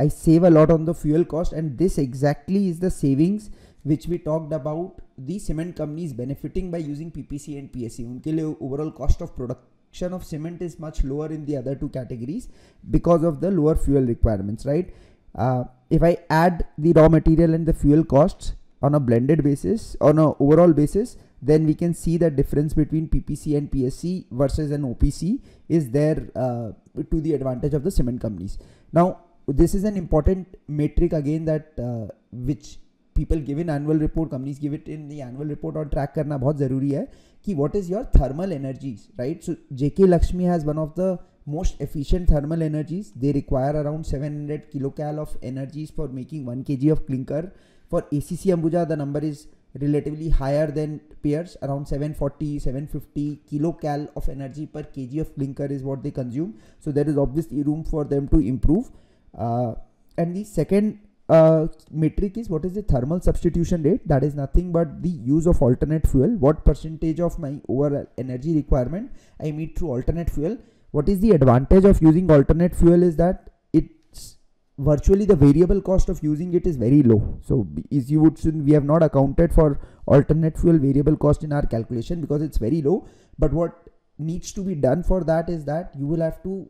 I save a lot on the fuel cost, and this exactly is the savings which we talked about the cement companies benefiting by using P P C and P S C. उनके लिए overall cost of production of cement is much lower in the other two categories because of the lower fuel requirements, right? Uh, if I add the raw material and the fuel costs on a blended basis, on an overall basis, then we can see the difference between P P C and P S C versus an O P C is there uh, to the advantage of the cement companies. Now, this is an important metric again that uh, which people give in annual report, companies give it in the annual report, or track karna bahut zaruri hai ki what is your thermal energies, right? So J K Lakshmi has one of the most efficient thermal energies. They require around seven hundred kilocal of energies for making one kg of clinker. For A C C Ambuja, the number is relatively higher than peers, around seven forty, seven fifty kilocal of energy per kg of clinker is what they consume. So there is obviously room for them to improve. Uh, and the second uh, metric is, what is the thermal substitution rate? That is nothing but the use of alternate fuel. What percentage of my overall energy requirement I meet through alternate fuel? What is the advantage of using alternate fuel is that virtually the variable cost of using it is very low. So is you would we have not accounted for alternate fuel variable cost in our calculation because it's very low. But what needs to be done for that is that you will have to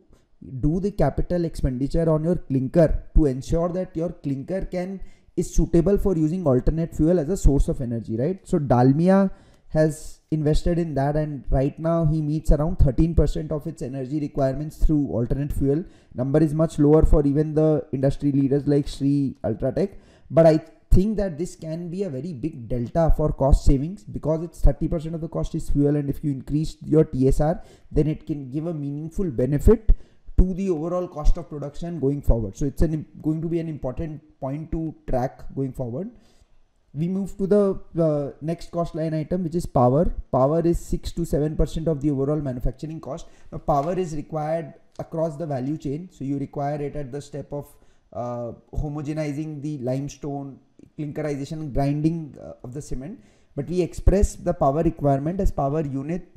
do the capital expenditure on your clinker to ensure that your clinker can is suitable for using alternate fuel as a source of energy, right? So Dalmia has invested in that, and right now he meets around thirteen percent of its energy requirements through alternate fuel. Number is much lower for even the industry leaders like Shree Ultratech, but I think that this can be a very big delta for cost savings, because it's thirty percent of the cost is fuel, and if you increase your T S R, then it can give a meaningful benefit to the overall cost of production going forward. So it's an, going to be an important point to track going forward. We move to the uh, next cost line item, which is power. Power is six to seven percent of the overall manufacturing cost. Now, power is required across the value chain. So you require it at the step of uh, homogenizing the limestone, clinkerization, grinding uh, of the cement. But we express the power requirement as power unit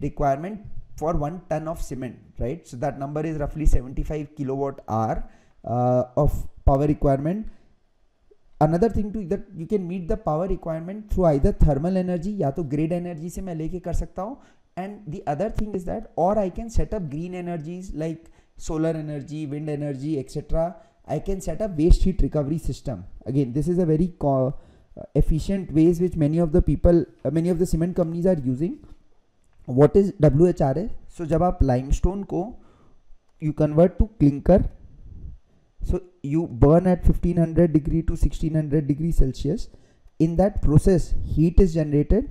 requirement for one ton of cement, right? So that number is roughly seventy-five kilowatt hour uh, of power requirement. Another thing to that you can meet the power requirement through either thermal energy या तो grid energy से मैं लेके कर सकता हूँ, and the other thing is that or I can set up green energies like solar energy, wind energy, et cetera. I can set up waste heat recovery system. Again, this is a very uh, efficient ways which many of the people, uh, many of the cement companies are using. What is W H R S? So जब आप limestone को you convert to clinker, so you burn at fifteen hundred degree to sixteen hundred degree Celsius. In that process, heat is generated,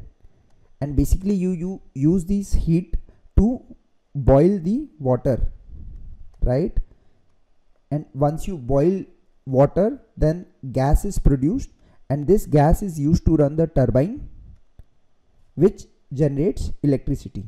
and basically you, you use this heat to boil the water, right? And once you boil water, then gas is produced, and this gas is used to run the turbine, which generates electricity,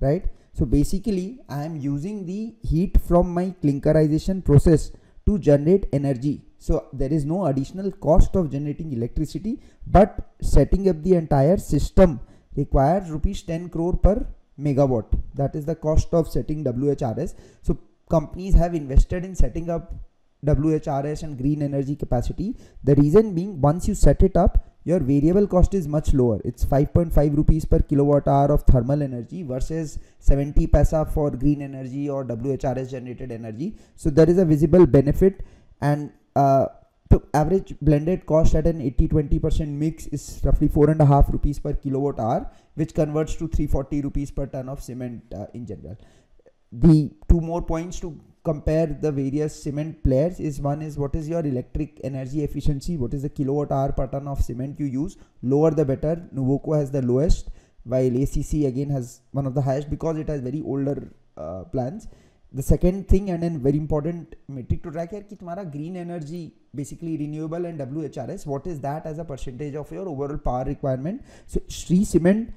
right? So basically I am using the heat from my clinkerization process to generate energy. So there is no additional cost of generating electricity, but setting up the entire system requires rupees ten crore per megawatt. That is the cost of setting W H R S. So companies have invested in setting up W H R S and green energy capacity. The reason being, once you set it up, your variable cost is much lower. It's five point five rupees per kilowatt hour of thermal energy versus seventy paisa for green energy or W H R S generated energy. So there is a visible benefit, and uh, the average blended cost at an eighty twenty percent mix is roughly four and a half rupees per kilowatt hour, which converts to three hundred forty rupees per ton of cement uh, in general. The two more points to compare the various cement players is, one is what is your electric energy efficiency, what is the kilowatt hour per ton of cement you use. Lower the better. Nuvoco has the lowest, while A C C again has one of the highest because it has very older uh, plans. The second thing and a very important metric to track here ki tumhara green energy, basically renewable and W H R S, what is that as a percentage of your overall power requirement. So Shree Cement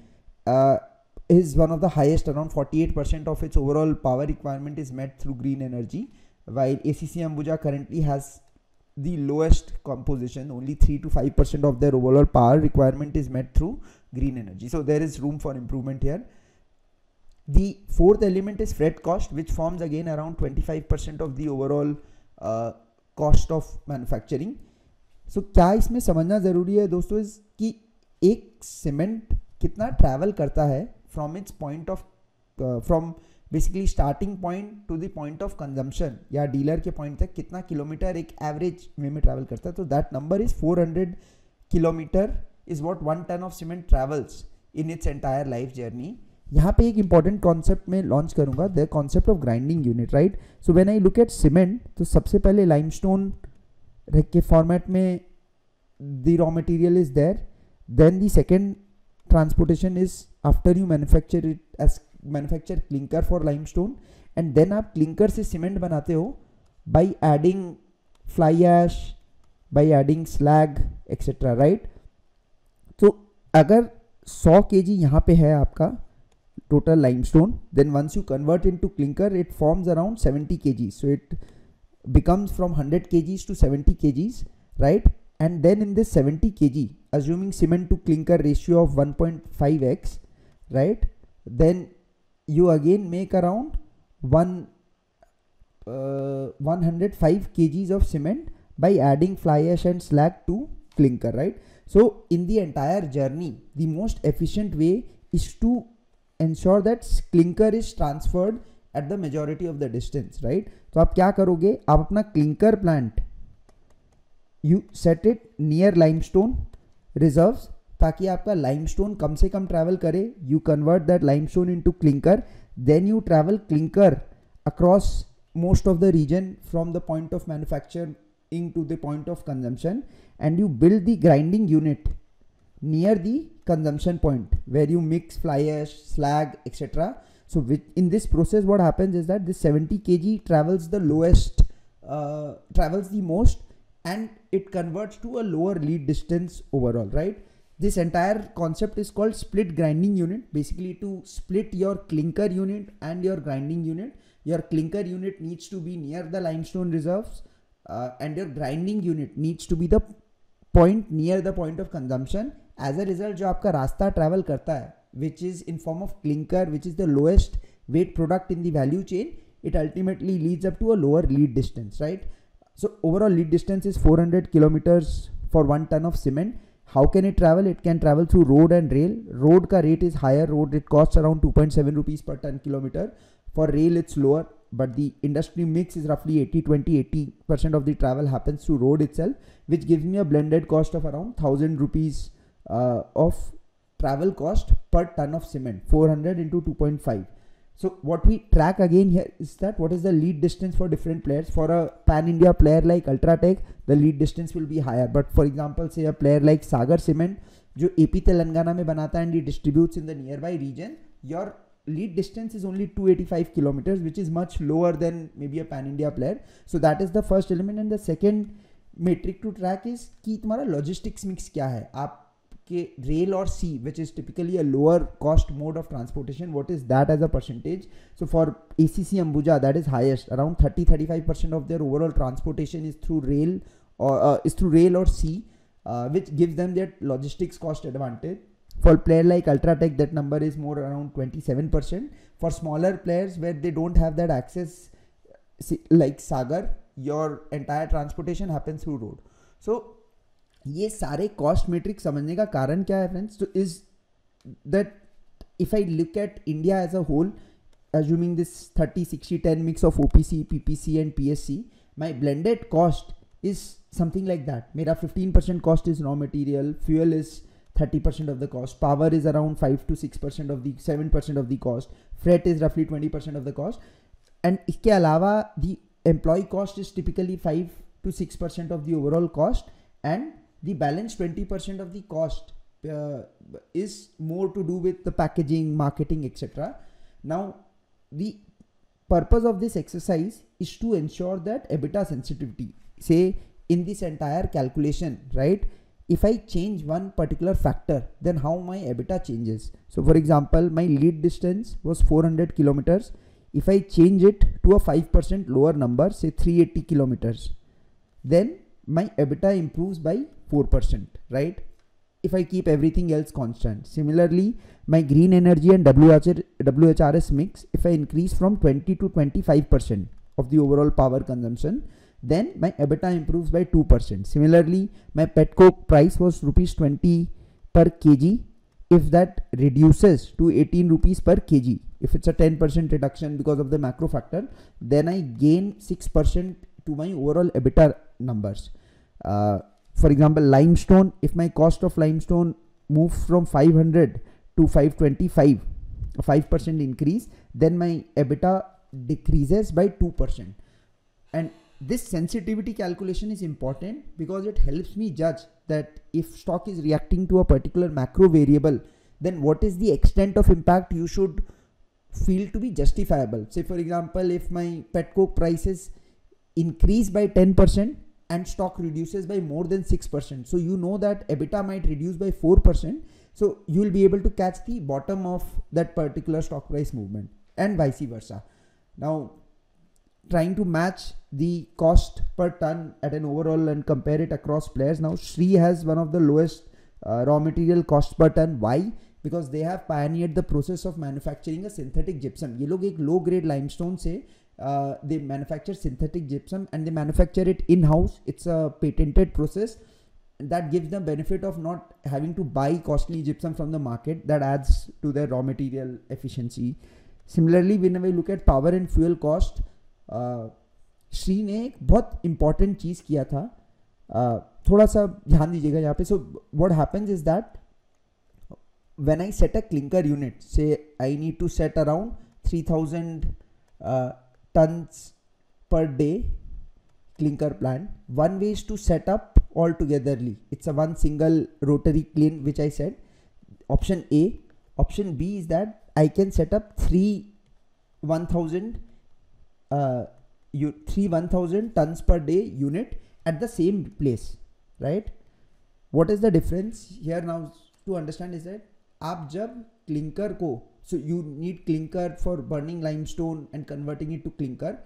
uh, is one of the highest. Around forty-eight percent of its overall power requirement is met through green energy, while A C C Ambuja currently has the lowest composition. Only three to five percent of their overall power requirement is met through green energy. So there is room for improvement here. The fourth element is freight cost, which forms again around twenty-five percent of the overall uh, cost of manufacturing. So kya isme samajhna zaruri hai dosto is ki ek cement kitna travel karta hai from its point of uh, from basically starting point to the point of consumption या dealer के point तक कितना kilometer एक average way में travel करता है. तो that number is four hundred kilometer is what one ton of cement travels in its entire life journey. यहाँ पे एक important concept में launch करूँगा, the concept of grinding unit, right? So when I look at cement, तो सबसे पहले limestone के format में the raw material is there, then the second transportation is after you manufacture it as manufacture clinker for limestone, and then आप clinker से cement बनाते हो by adding fly ash, by adding slag et cetera, right? तो अगर one hundred kg यहाँ पे है आपका total limestone, then once you convert into clinker it forms around seventy kg. So it becomes from one hundred kgs to seventy kgs, right? And then in this seventy kg, assuming cement to clinker ratio of one point five x, right, then you again make around one uh, one hundred five kgs of cement by adding fly ash and slag to clinker, right? So in the entire journey, the most efficient way is to ensure that clinker is transferred at the majority of the distance, right? So aap kya karoge, aap apna clinker plant you set it near limestone reserves ताकि आपका limestone कम से कम travel करे. You convert that limestone into clinker, then you travel clinker across most of the region from the point of manufacturing to the point of consumption, and you build the grinding unit near the consumption point where you mix fly ash, slag, et cetera. So with, in this process what happens is that this seventy kilograms travels the lowest, uh, travels the most, and it converts to a lower lead distance overall, right? This entire concept is called split grinding unit. Basically to split your clinker unit and your grinding unit, your clinker unit needs to be near the limestone reserves, uh, and your grinding unit needs to be the point near the point of consumption. As a result, जो आपका रास्ता travel करता है, which is in form of clinker, which is the lowest weight product in the value chain, it ultimately leads up to a lower lead distance, right? So overall lead distance is four hundred kilometers for one ton of cement. How can it travel? It can travel through road and rail. Road ka rate is higher. Road it costs around two point seven rupees per ton kilometer. For rail it's lower, but the industry mix is roughly eighty twenty, eighty percent of the travel happens through road itself, which gives me a blended cost of around one thousand rupees uh, of travel cost per ton of cement, four hundred into two point five. So what we track again here is that what is the lead distance for different players. For a pan-India player like Ultratech, the lead distance will be higher. But for example, say a player like Sagar Cement, जो A P Telangana में बनाता है and he distributes in the nearby region, your lead distance is only two hundred eighty-five kilometers, which is much lower than maybe a pan-India player. So that is the first element. And the second metric to track is कि तुम्हारा logistics mix क्या है. आप rail or sea, which is typically a lower cost mode of transportation, what is that as a percentage? So for A C C Ambuja, that is highest, around thirty to thirty-five percent of their overall transportation is through rail or uh, is through rail or sea, uh, which gives them that logistics cost advantage. For a player like Ultratech, that number is more around twenty-seven percent. For smaller players where they don't have that access, like Sagar, your entire transportation happens through road. So ये सारे cost metric समझने का कारण क्या है friends, तो is that if I look at India as a whole, assuming this thirty sixty ten mix of O P C, P P C and P S C, my blended cost is something like that. मेरा fifteen percent cost is raw material, fuel is thirty percent of the cost, power is around five to six percent of the seven percent of the cost, freight is roughly twenty percent of the cost, and इसके अलावा the employee cost is typically five to six percent of the overall cost, and the balance twenty percent of the cost uh, is more to do with the packaging, marketing, et cetera. Now, the purpose of this exercise is to ensure that EBITDA sensitivity, say in this entire calculation, right? If I change one particular factor, then how my EBITDA changes. So for example, my lead distance was four hundred kilometers. If I change it to a five percent lower number, say three hundred eighty kilometers, then my EBITDA improves by four percent, right? If I keep everything else constant. Similarly, my green energy and W H R S mix, if I increase from twenty to twenty-five percent of the overall power consumption, then my EBITDA improves by two percent. Similarly, my petcoke price was rupees twenty per kg. If that reduces to eighteen rupees per kg, if it's a ten percent reduction because of the macro factor, then I gain six percent to my overall EBITDA numbers. Uh, for example, limestone, if my cost of limestone moves from five hundred to five twenty-five, a five percent increase, then my EBITDA decreases by two percent. And this sensitivity calculation is important because it helps me judge that if stock is reacting to a particular macro variable, then what is the extent of impact you should feel to be justifiable. Say for example, if my petcoke prices increase by ten percent and stock reduces by more than six percent, so you know that EBITDA might reduce by four percent, so you will be able to catch the bottom of that particular stock price movement, and vice versa. Now trying to match the cost per ton at an overall and compare it across players. Now Shree has one of the lowest uh, raw material cost per ton. Why? Because they have pioneered the process of manufacturing a synthetic gypsum. Ye log ek low grade limestone se Uh, they manufacture synthetic gypsum and they manufacture it in-house. It's a patented process that gives them benefit of not having to buy costly gypsum from the market. That adds to their raw material efficiency. Similarly, whenever we look at power and fuel cost, uh, Shree ne ek bahut important cheez kiya tha uh, थोड़ा सा ध्यान दीजिएगा यहाँ पे. So what happens is that when I set a clinker unit, say I need to set around three thousand tons per day clinker plant. One way is to set up all togetherly. It's a one single rotary kiln, which I said, option A. Option B is that I can set up three one thousand uh, you three one thousand tons per day unit at the same place, right? What is the difference here now to understand is that आप जब clinker को, so you need clinker for burning limestone and converting it to clinker.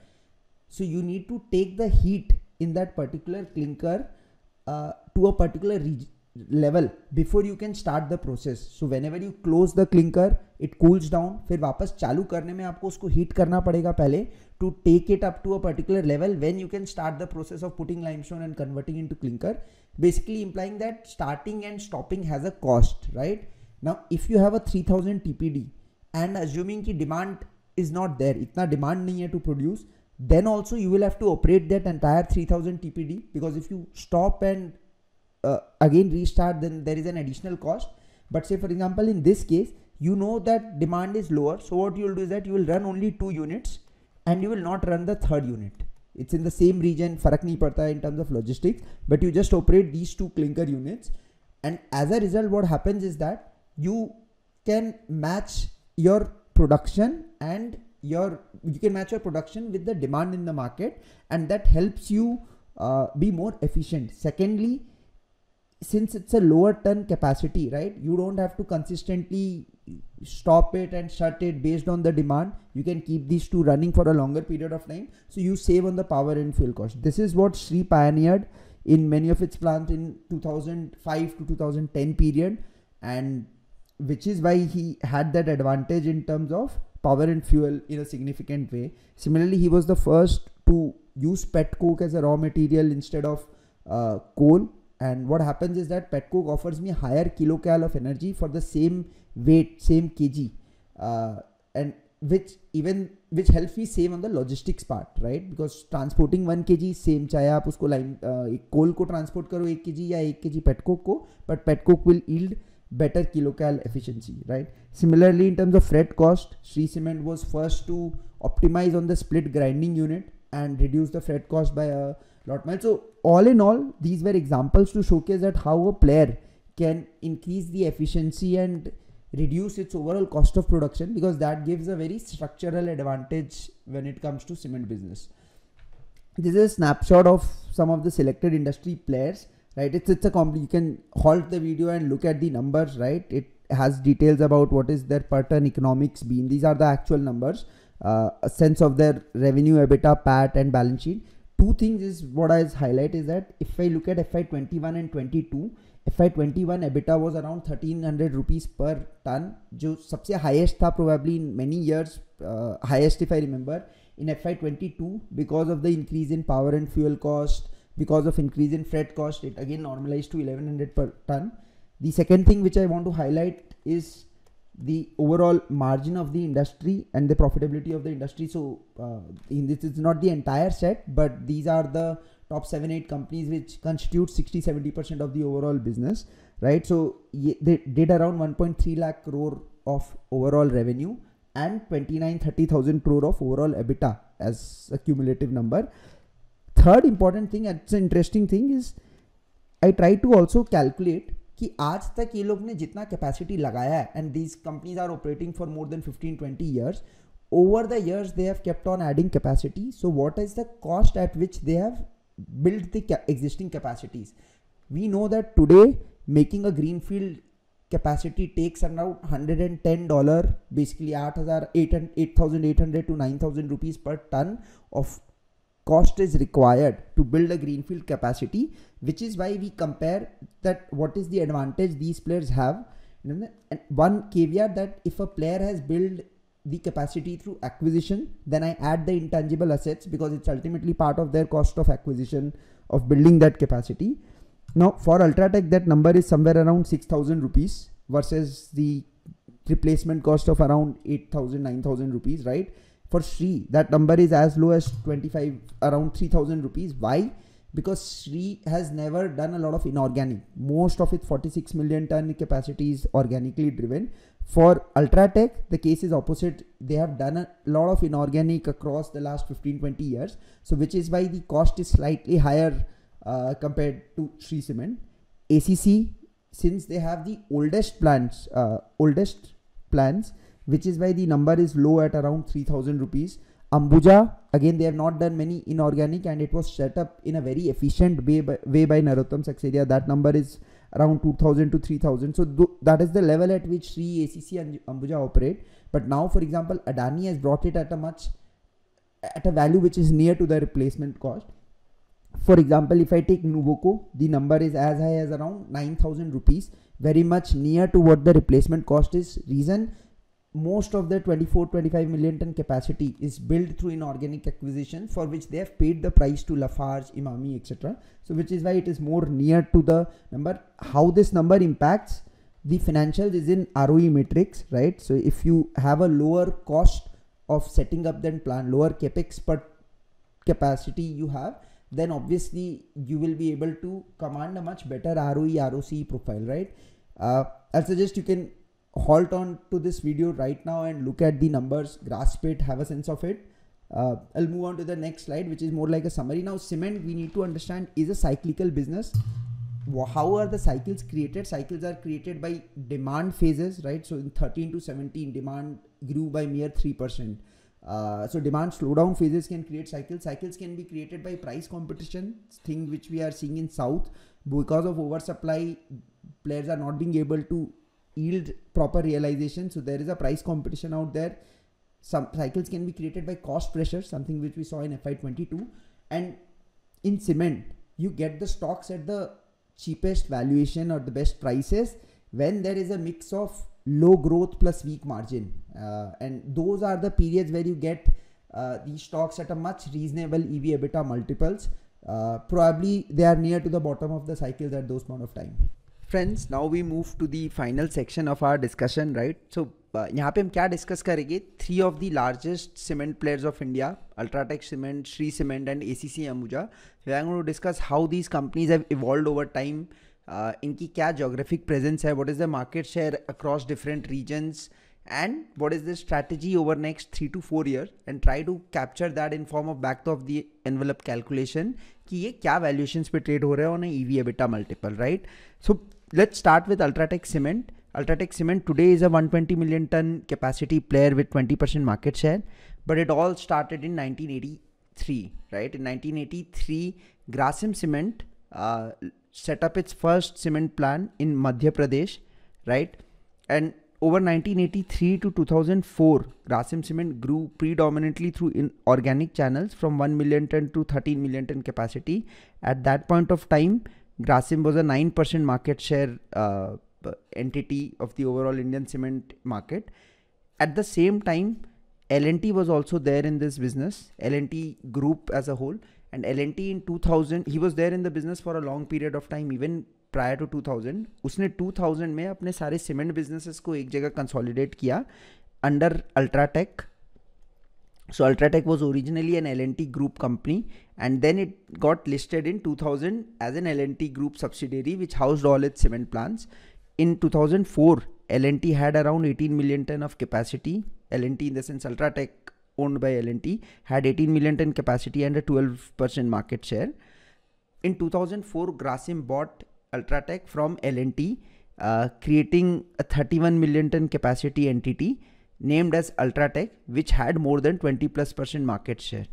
So you need to take the heat in that particular clinker uh, to a particular level before you can start the process. So whenever you close the clinker, it cools down. फिर वापस चालू करने में आपको उसको heat करना पड़ेगा पहले to take it up to a particular level when you can start the process of putting limestone and converting into clinker. Basically implying that starting and stopping has a cost, right? Now if you have a three thousand T P D and assuming कि demand is not there, इतना demand नहीं है to produce, then also you will have to operate that entire three thousand T P D, because if you stop and uh, again restart, then there is an additional cost. But say for example in this case, you know that demand is lower, so what you will do is that you will run only two units and you will not run the third unit. It's in the same region, farak nahi padta in terms of logistics, but you just operate these two clinker units, and as a result what happens is that you can match your production and your you can match your production with the demand in the market, and that helps you uh, be more efficient. Secondly, since it's a lower ton capacity, right, you don't have to consistently stop it and shut it based on the demand. You can keep these two running for a longer period of time, so you save on the power and fuel cost. This is what Shree pioneered in many of its plants in two thousand five to two thousand ten period, and which is why he had that advantage in terms of power and fuel in a significant way. Similarly, he was the first to use pet coke as a raw material instead of uh, coal. And what happens is that pet coke offers me higher kilocal of energy for the same weight, same kg, uh, and which even which helps me save on the logistics part, right? Because transporting one kg same, chahe aap usko lime uh, coal ko transport karo one kg ya one kg pet coke ko, but pet coke will yield better kilocal efficiency, right? Similarly, in terms of freight cost, Shree Cement was first to optimize on the split grinding unit and reduce the freight cost by a lot more. So all in all, these were examples to showcase that how a player can increase the efficiency and reduce its overall cost of production, because that gives a very structural advantage when it comes to cement business. This is a snapshot of some of the selected industry players. Right, it's it's a compli- you can halt the video and look at the numbers, right? It has details about what is their per ton economics been. These are the actual numbers, uh, a sense of their revenue, EBITDA, P A T and balance sheet. Two things is what I highlight is that if I look at F Y twenty-one and twenty-two, F Y twenty-one EBITDA was around thirteen hundred rupees per ton, jo sabse highest tha probably in many years, uh, highest if I remember. In F Y twenty-two, because of the increase in power and fuel cost, because of increase in freight cost, it again normalized to eleven hundred per ton. The second thing which I want to highlight is the overall margin of the industry and the profitability of the industry. So uh, in this is not the entire set, but these are the top seven, eight companies which constitute sixty, seventy percent of the overall business, right? So they did around one point three lakh crore of overall revenue and twenty-nine, thirty thousand crore of overall EBITDA as a cumulative number. Third important thing, it's an interesting thing, is I try to also calculate कि आज तक ये लोग ने जितना capacity लगाया है, and these companies are operating for more than fifteen, twenty years, over the years they have kept on adding capacity. So what is the cost at which they have built the ca existing capacities? We know that today making a greenfield capacity takes around one hundred ten dollars, basically eight thousand eight hundred to nine thousand rupees per ton of cost is required to build a greenfield capacity, which is why we compare that what is the advantage these players have. And one caveat that if a player has built the capacity through acquisition, then I add the intangible assets because it's ultimately part of their cost of acquisition of building that capacity. Now for Ultratech, that number is somewhere around six thousand rupees versus the replacement cost of around eight thousand, nine thousand rupees, right? For Shree, that number is as low as twenty-five, around three thousand rupees. Why? because Shree has never done a lot of inorganic. Most of its forty-six million ton capacity is organically driven. For Ultratech, the case is opposite. They have done a lot of inorganic across the last fifteen to twenty years. So which is why the cost is slightly higher uh, compared to Shree Cement. A C C, since they have the oldest plants, uh, oldest plants, which is why the number is low at around three thousand rupees. Ambuja, again, they have not done many inorganic, and it was set up in a very efficient way by, way by Narotam Sekhsaria. That number is around two thousand to three thousand. So th that is the level at which Shree, A C C and Ambuja operate. But now, for example, Adani has brought it at a much, at a value which is near to the replacement cost. For example, if I take Nuvoco, the number is as high as around nine thousand rupees, very much near to what the replacement cost is. Reason, most of the twenty-four to twenty-five million ton capacity is built through inorganic acquisition, for which they have paid the price to Lafarge, Imami, et cetera. So which is why it is more near to the number. How this number impacts the financials is in R O E matrix, right? So if you have a lower cost of setting up than plan, lower capex per capacity you have, then obviously you will be able to command a much better R O E, R O C profile, right? Uh, I suggest you can halt on to this video right now and look at the numbers, grasp it, have a sense of it. Uh, I'll move on to the next slide, which is more like a summary. Now, cement, we need to understand, is a cyclical business. How are the cycles created? Cycles are created by demand phases, right? So in thirteen to seventeen, demand grew by mere three percent. Uh, so demand slowdown phases can create cycles. Cycles can be created by price competition, thing which we are seeing in South. Because of oversupply, players are not being able to yield proper realization, so there is a price competition out there. Some cycles can be created by cost pressure, something which we saw in F Y twenty-two. And in cement, you get the stocks at the cheapest valuation or the best prices when there is a mix of low growth plus weak margin, uh, and those are the periods where you get uh, these stocks at a much reasonable E V EBITDA multiples. Uh, probably they are near to the bottom of the cycles at those point of time. Friends, now we move to the final section of our discussion, right? So uh, yahan pe hum kya discuss karenge? Three of the largest cement players of India, Ultratech Cement, Shree Cement and A C C Ambuja. We are going to discuss how these companies have evolved over time, uh, inki kya geographic presence hai, what is the market share across different regions, and what is the strategy over next three to four years, and try to capture that in form of back of the envelope calculation ki ye kya valuations pe trade ho raha hai on a E V EBITDA multiple, right? So let's start with Ultratech Cement. Ultratech Cement today is a one hundred twenty million ton capacity player with twenty percent market share, but it all started in nineteen eighty-three, right? In nineteen eighty-three, Grasim Cement uh, set up its first cement plant in Madhya Pradesh, right? And over nineteen eighty-three to two thousand four, Grasim Cement grew predominantly through in organic channels from one million ton to thirteen million ton capacity. At that point of time, Grasim was a nine percent market share uh, entity of the overall Indian cement market. At the same time, L and T was also there in this business, L and T Group as a whole. And L and T in two thousand, he was there in the business for a long period of time, even prior to two thousand. उसने two thousand में अपने सारे cement businesses को एक जगह consolidate किया under Ultratech. So Ultratech was originally an L and T Group company, and then it got listed in two thousand as an L and T Group subsidiary, which housed all its cement plants. In two thousand four, L and T had around eighteen million ton of capacity. L and T, in the sense Ultratech owned by L and T, had eighteen million ton capacity and a twelve percent market share. In two thousand four, Grasim bought Ultratech from L and T, uh, creating a thirty-one million ton capacity entity named as Ultratech, which had more than twenty plus percent market share.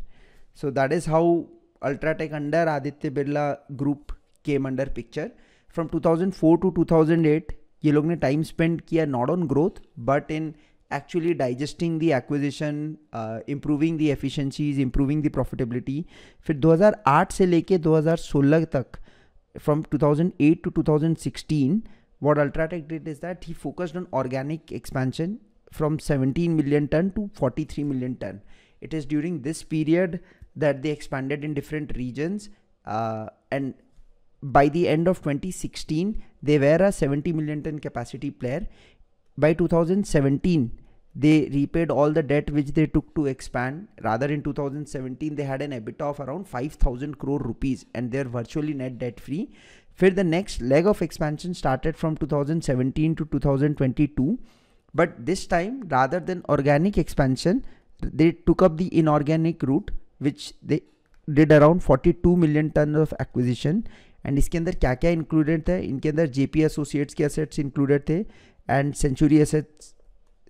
So that is how Ultratech under Aditya Birla Group came under picture. From two thousand four to two thousand eight, ye log ne time spent kiya not on growth, but in actually digesting the acquisition, uh, improving the efficiencies, improving the profitability. Fir two thousand eight se leke two thousand sixteen tak, from two thousand eight to two thousand sixteen, what Ultratech did is that he focused on organic expansion from seventeen million ton to forty-three million ton. It is during this period that they expanded in different regions, uh, and by the end of twenty sixteen, they were a seventy million ton capacity player. By two thousand seventeen, they repaid all the debt which they took to expand. Rather, in two thousand seventeen, they had an EBITDA of around five thousand crore rupees and they're virtually net debt free. Fir the next leg of expansion started from two thousand seventeen to two thousand twenty-two. But this time, rather than organic expansion, they took up the inorganic route, which they did around forty-two million tons of acquisition. And iske andar kya kya included the inke andar J P Associates ke assets included the and Century assets,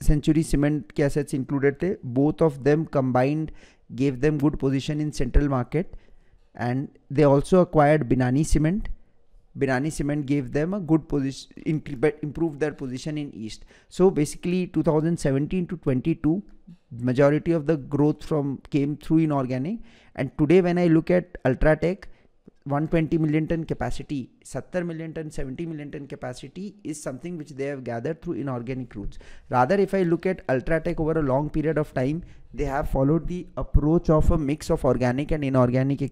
Century Cement ke assets included the. Both of them combined gave them good position in central market, and they also acquired Binani Cement. Binani Cement gave them a good position, improved their position in East. So basically two thousand seventeen to twenty-two, majority of the growth from came through inorganic. And today when I look at Ultratech, one hundred twenty million ton capacity, seventy million ton, seventy million ton capacity is something which they have gathered through inorganic routes. Rather, if I look at Ultratech over a long period of time, they have followed the approach of a mix of organic and inorganic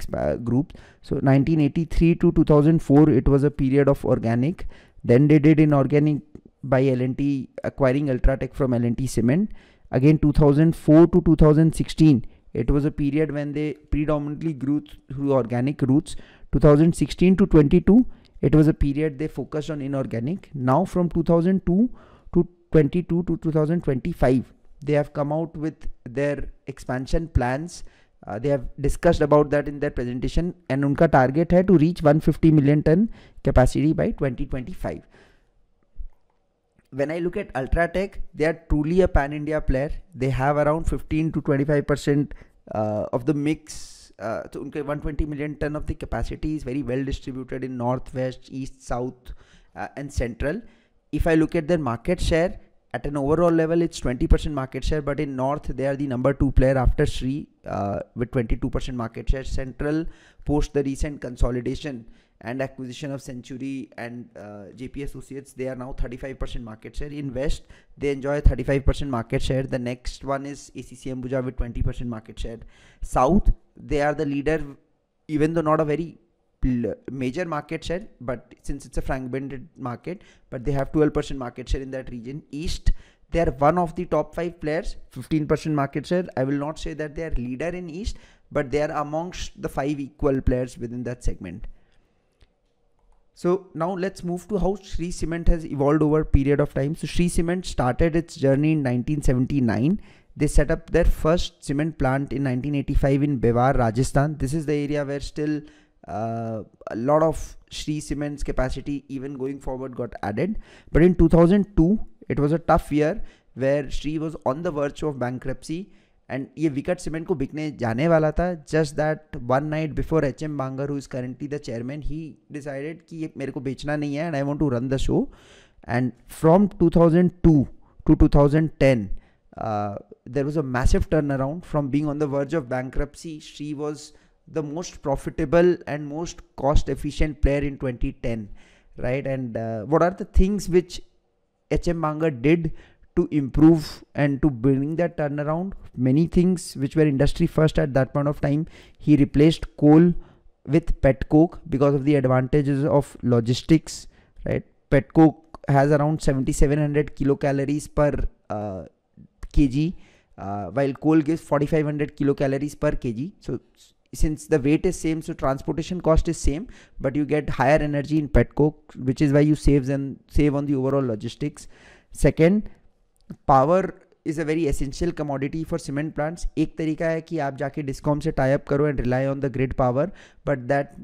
groups. So nineteen eighty-three to two thousand four, it was a period of organic. Then they did inorganic by L and T, acquiring Ultratech from L and T Cement. Again, two thousand four to two thousand sixteen, it was a period when they predominantly grew through organic routes. two thousand sixteen to twenty-two, it was a period they focused on inorganic. Now from two thousand two to twenty-two to two thousand twenty-five, they have come out with their expansion plans. Uh, they have discussed about that in their presentation, and unka target hai to reach one hundred fifty million ton capacity by twenty twenty-five. When I look at Ultratech, they are truly a pan-India player. They have around fifteen to twenty-five percent uh, of the mix. Uh, so one hundred twenty million ton of the capacity is very well distributed in north, west, east, south uh, and central. If I look at their market share, at an overall level, it's twenty percent market share, but in north, they are the number two player after Shree uh, with twenty-two percent market share. Central, post the recent consolidation and acquisition of Century and uh, J P Associates, they are now thirty-five percent market share. In west, they enjoy thirty-five percent market share. The next one is A C C Ambuja with twenty percent market share. South, they are the leader, even though not a very major market share, but since it's a fragmented market, but they have twelve percent market share in that region. East, they are one of the top five players, fifteen percent market share. I will not say that they are leader in East, but they are amongst the five equal players within that segment. So now let's move to how Shree Cement has evolved over a period of time. So Shree Cement started its journey in nineteen seventy-nine. They set up their first cement plant in nineteen eighty-five in Bewar, Rajasthan. This is the area where still uh, a lot of Shree Cement's capacity even going forward got added. But in two thousand two, it was a tough year where Shree was on the verge of bankruptcy. And ये विकट cement को बिकने जाने वाला था. Just that one night before H M Bangar, who is currently the chairman, he decided कि ये मेरे को बेचना नहीं है and I want to run the show. And from two thousand two to two thousand ten, uh, there was a massive turnaround from being on the verge of bankruptcy. Shree was the most profitable and most cost efficient player in twenty ten, right? And uh, what are the things which H M Bangar did to improve and to bring that turnaround? Many things which were industry first at that point of time. He replaced coal with pet coke because of the advantages of logistics, right? Pet coke has around seventy-seven hundred kilocalories per uh, kg, uh, while coal gives forty-five hundred kilocalories per kg. So since the weight is same, so transportation cost is same, but you get higher energy in pet coke, which is why you saves and save on the overall logistics. Second, power is a very essential commodity for cement plants. Ek tarika hai ki aap jaake discom se tie up karo and rely on the grid power, but that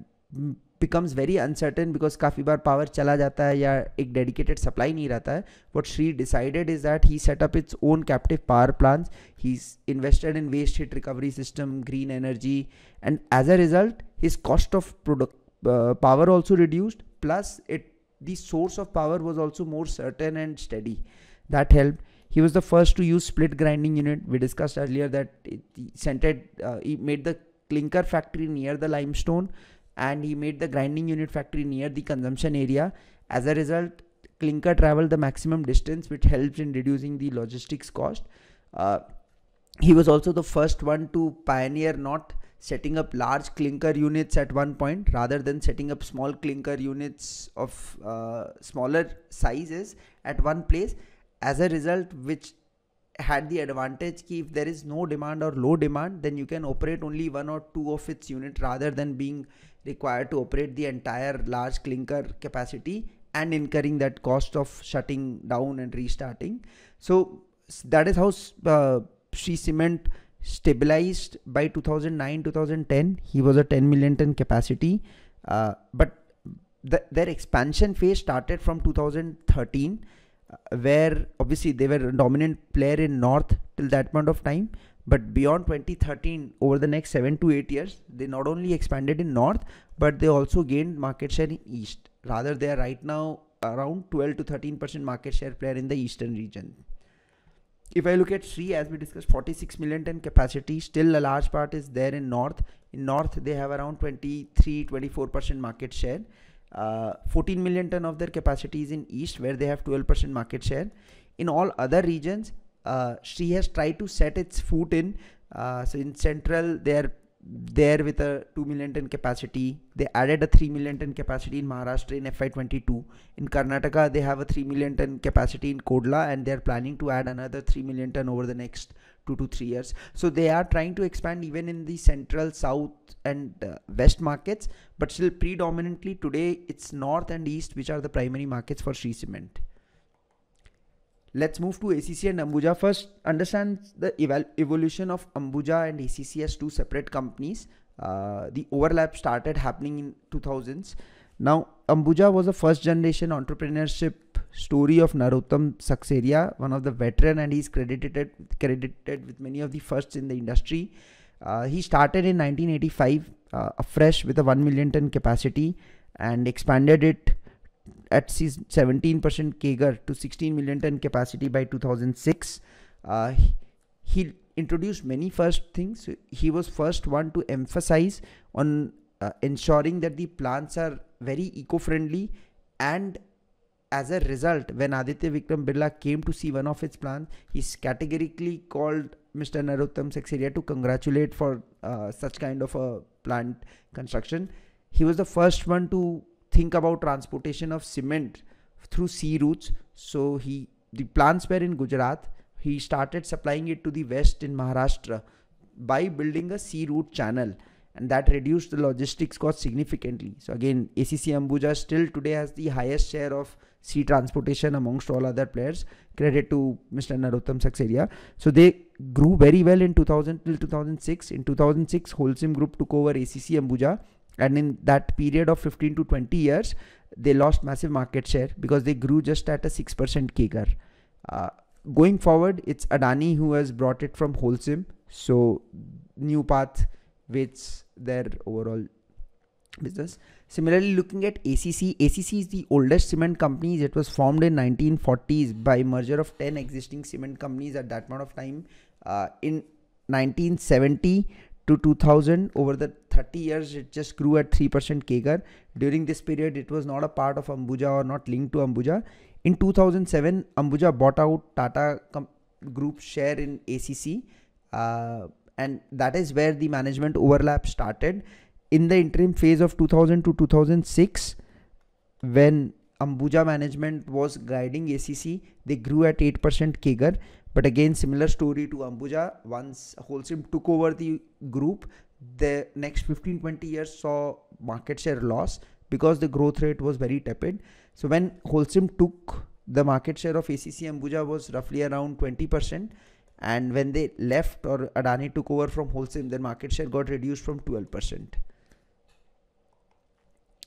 becomes very uncertain because kafi bar power chala jata hai ya ek dedicated supply nahi rata hai. What Shree decided is that he set up its own captive power plants. He's invested in waste heat recovery system, green energy, and as a result, his cost of product uh, power also reduced. Plus, it the source of power was also more certain and steady. That helped. He was the first to use split grinding unit. We discussed earlier that it centered, uh, he made the clinker factory near the limestone and he made the grinding unit factory near the consumption area. As a result, clinker traveled the maximum distance, which helps in reducing the logistics cost. Uh, he was also the first one to pioneer not setting up large clinker units at one point, rather than setting up small clinker units of uh, smaller sizes at one place. As a result, which had the advantage ki if there is no demand or low demand, then you can operate only one or two of its unit rather than being required to operate the entire large clinker capacity and incurring that cost of shutting down and restarting. So that is how uh, Shree Cement stabilized by two thousand nine to two thousand ten. He was a ten million ton capacity, uh, but the, their expansion phase started from two thousand thirteen, uh, where obviously they were a dominant player in north till that point of time. But beyond twenty thirteen, over the next seven to eight years, they not only expanded in north, but they also gained market share in east. Rather, they are right now around twelve to thirteen percent market share player in the eastern region. If I look at Shree, as we discussed, forty-six million ton capacity, still a large part is there in north. In north, they have around twenty-three to twenty-four percent market share. Uh, fourteen million ton of their capacity is in east, where they have twelve percent market share. In all other regions, uh, Shree has tried to set its foot in. Uh, so in central, they are there with a two million ton capacity. They added a three million ton capacity in Maharashtra in F Y twenty-two. In Karnataka, they have a three million ton capacity in Kodla, and they're planning to add another three million ton over the next two to three years. So they are trying to expand even in the central, south and uh, west markets, but still predominantly today it's north and east, which are the primary markets for Shree Cement. Let's move to A C C and Ambuja. First, understand the evol evolution of Ambuja and A C C as two separate companies. Uh, the overlap started happening in two thousands. Now, Ambuja was a first generation entrepreneurship story of Narotam Sekhsaria, one of the veteran, and he's credited, credited with many of the firsts in the industry. Uh, he started in nineteen eighty-five uh, afresh with a one million ton capacity and expanded it at seventeen percent C A G R to sixteen million ton capacity by two thousand six. Uh, he, he introduced many first things. He was first one to emphasize on uh, ensuring that the plants are very eco-friendly, and as a result, when Aditya Birla came to see one of its plants, he categorically called Mister Narotam Sekhsaria to congratulate for uh, such kind of a plant construction. He was the first one to think about transportation of cement through sea routes. So he, the plants were in Gujarat. He started supplying it to the west in Maharashtra by building a sea route channel, and that reduced the logistics cost significantly. So again, A C C Ambuja still today has the highest share of sea transportation amongst all other players. Credit to Mister Narotam Sekhsaria. So they grew very well in two thousand till two thousand six. In two thousand six, Holcim Group took over A C C Ambuja, and in that period of fifteen to twenty years, they lost massive market share because they grew just at a six percent C A G R. Uh, going forward, it's Adani who has brought it from Holcim. So new path waits their overall business. Similarly, looking at A C C, A C C is the oldest cement company. It was formed in nineteen forties by merger of ten existing cement companies at that point of time. Uh, in nineteen seventy to two thousand, over the thirty years, it just grew at three percent C A G R. During this period, it was not a part of Ambuja or not linked to Ambuja. In two thousand seven, Ambuja bought out Tata Group share in A C C, uh, and that is where the management overlap started. In the interim phase of two thousand to two thousand six, when Ambuja management was guiding A C C, they grew at eight percent C A G R. But again, similar story to Ambuja. Once Holcim took over the group, the next fifteen to twenty years saw market share loss because the growth rate was very tepid. So when Holcim took, the market share of A C C Ambuja was roughly around twenty percent. And when they left or Adani took over from Holcim, their market share got reduced from twelve percent.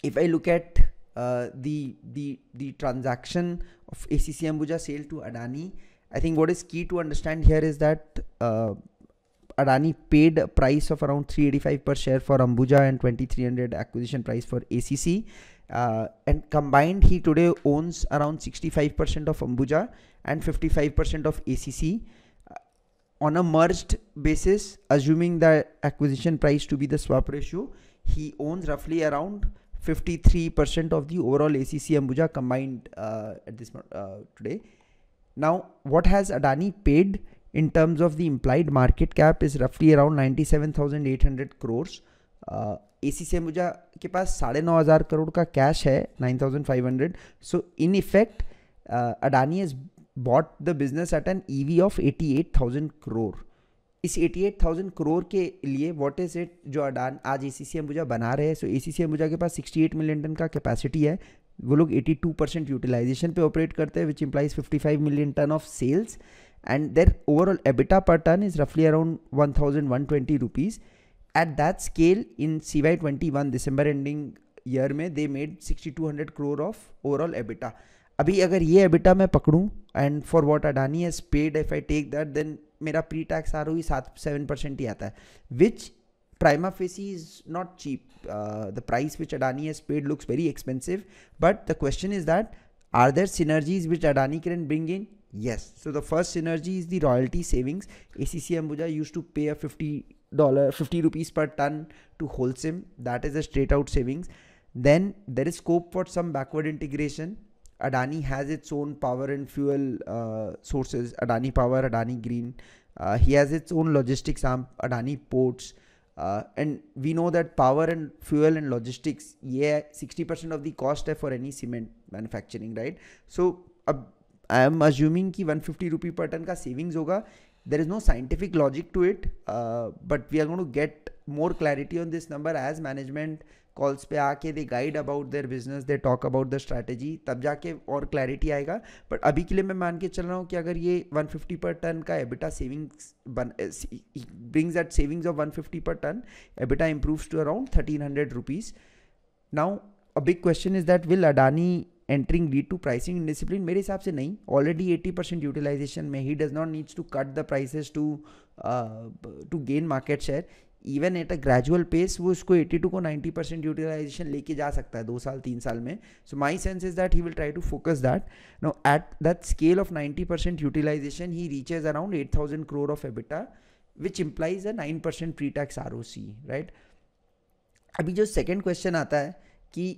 If I look at uh, the, the, the transaction of A C C Ambuja sale to Adani, I think what is key to understand here is that uh, Adani paid a price of around three eighty-five per share for Ambuja and twenty-three hundred acquisition price for A C C. Uh, and combined, he today owns around sixty-five percent of Ambuja and fifty-five percent of A C C. Uh, on a merged basis, assuming the acquisition price to be the swap ratio, he owns roughly around fifty-three percent of the overall A C C Ambuja combined uh, at this uh, today. Now, what has Adani paid in terms of the implied market cap is roughly around ninety-seven thousand eight hundred crores. Uh, A C C Ambuja ke paas nine thousand five hundred crore ka cash hai, nine thousand five hundred. So in effect, uh, Adani has bought the business at an E V of eighty-eight thousand crore. इस अट्ठासी हज़ार करोड़ के लिए what is it जो अडान आज ACC Ambuja बना रहे हैं. सो एसीसी अंबुजा के पास अड़सठ मिलियन टन का कैपेसिटी है. वो लोग बयासी परसेंट यूटिलाइजेशन पे ऑपरेट करते हैं विच इंप्लाइज पचपन million ton of sales and their overall EBITDA per ton is रफली around eleven twenty rupees. At that scale in C Y twenty-one December ending year में they made sixty-two hundred crore of overall EBITDA. अभी अगर ये EBITDA मैं पकड़ूँ and for what Adani has paid if I take that then मेरा pre tax R O E सात seven percent ही आता है which prima facie is not cheap. The price which Adani has paid looks very expensive but the question is that are there synergies which Adani can bring in. Yes, so the first synergy is the royalty savings. ACC Ambuja use to pay a fifty dollar fifty rupees per ton to Holcim. That is a straight out savings. Then there is scope for some backward integration. Adani has its own power and fuel uh, sources, Adani Power, Adani Green. Uh, he has its own logistics arm, Adani Ports. Uh, and we know that power and fuel and logistics, yeah, sixty percent of the cost for any cement manufacturing, right? So, uh, I am assuming ki one hundred fifty rupee per ton ka savings hoga. There is no scientific logic to it, uh, but we are going to get more clarity on this number as management calls पे आके they guide about their business, they talk about the strategy, तब जाके और clarity आएगा. But अभी के लिए मैं मान के चल रहा हूँ कि अगर ये one hundred fifty per ton का EBITDA savings one brings that savings of one hundred fifty per ton, EBITDA improves to around thirteen hundred rupees. Now a big question is that will Adani entering lead to pricing indiscipline? मेरे हिसाब से नहीं. Already eighty percent utilization में ही does not needs to cut the prices to to gain market share. Even at a gradual pace वो उसको eighty-two को ninety percent utilisation लेके जा सकता है दो साल तीन साल में. So my sense is that he will try to focus that. Now at that scale of ninety percent utilization he reaches around eight thousand crore of EBITDA which implies a nine percent pre tax R O C, right? अभी जो second question आता है कि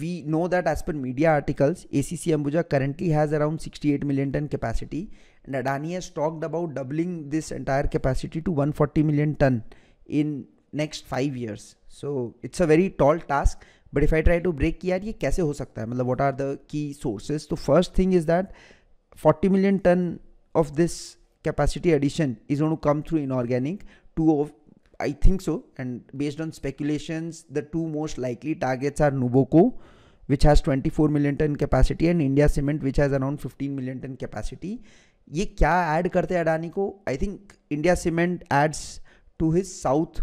we know that as per media articles, A C C Ambuja currently has around sixty-eight million ton capacity and Adani has talked about doubling this entire capacity to one hundred forty million ton in next five years. So it's a very tall task, but if I try to break yaar ye kaise ho sakta hai, matlab what are the key sources? So first thing is that forty million ton of this capacity addition is going to come through inorganic. Two of I think so, and based on speculations, the two most likely targets are Nuvoco, which has twenty-four million ton capacity, and India Cement, which has around fifteen million ton capacity. ये क्या add करते हैं अडानी को? I think India Cement adds to his south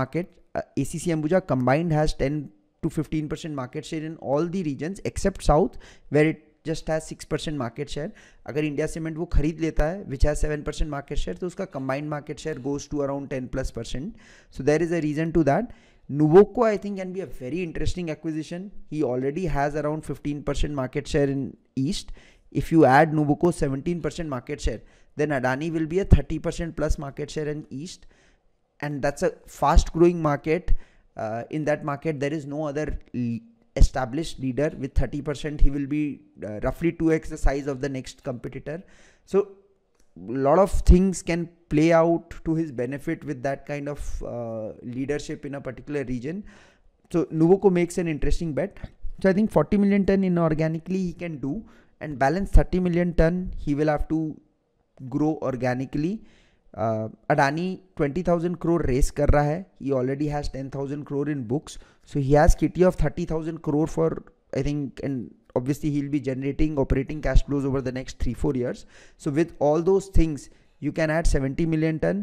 market. Uh, A C C Ambuja combined has ten to fifteen percent market share in all the regions except south, where it just has six percent market share. अगर इंडिया सीमेंट वो खरीद लेता है which has seven percent market share, तो उसका combined market share goes to around ten plus percent. So there is a reason to that. Nuvoco I think can be a very interesting acquisition. He already has around fifteen percent market share in East. If you add Nuvoco seventeen percent market share, then Adani will be a thirty percent plus market share in East. And that's a fast growing market. Uh, in that market, there is no other established leader with thirty percent. He will be uh, roughly two x the size of the next competitor. So a lot of things can play out to his benefit with that kind of uh, leadership in a particular region. So Nuvoco makes an interesting bet. So I think forty million ton inorganically he can do, and balance thirty million ton he will have to grow organically. Uh, Adani twenty thousand crore raise kar raha hai. He already has ten thousand crore in books, so he has kitty of thirty thousand crore for, I think, and obviously he'll be generating operating cash flows over the next three four years. So with all those things you can add seventy million ton.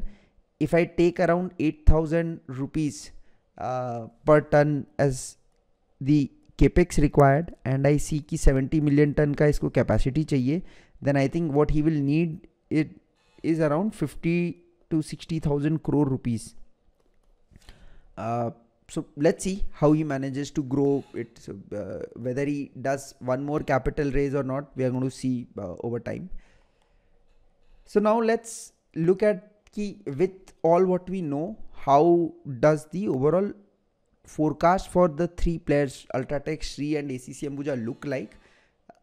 If I take around eight thousand rupees uh, per ton as the capex required, and I see ki seventy million ton ka isko capacity chahiye, then I think what he will need it is around fifty to sixty thousand crore rupees. Uh, so let's see how he manages to grow it. So, uh, whether he does one more capital raise or not, we are going to see uh, over time. So now let's look at ki with all what we know, how does the overall forecast for the three players, Ultratech, Shree and A C C Ambuja, look like?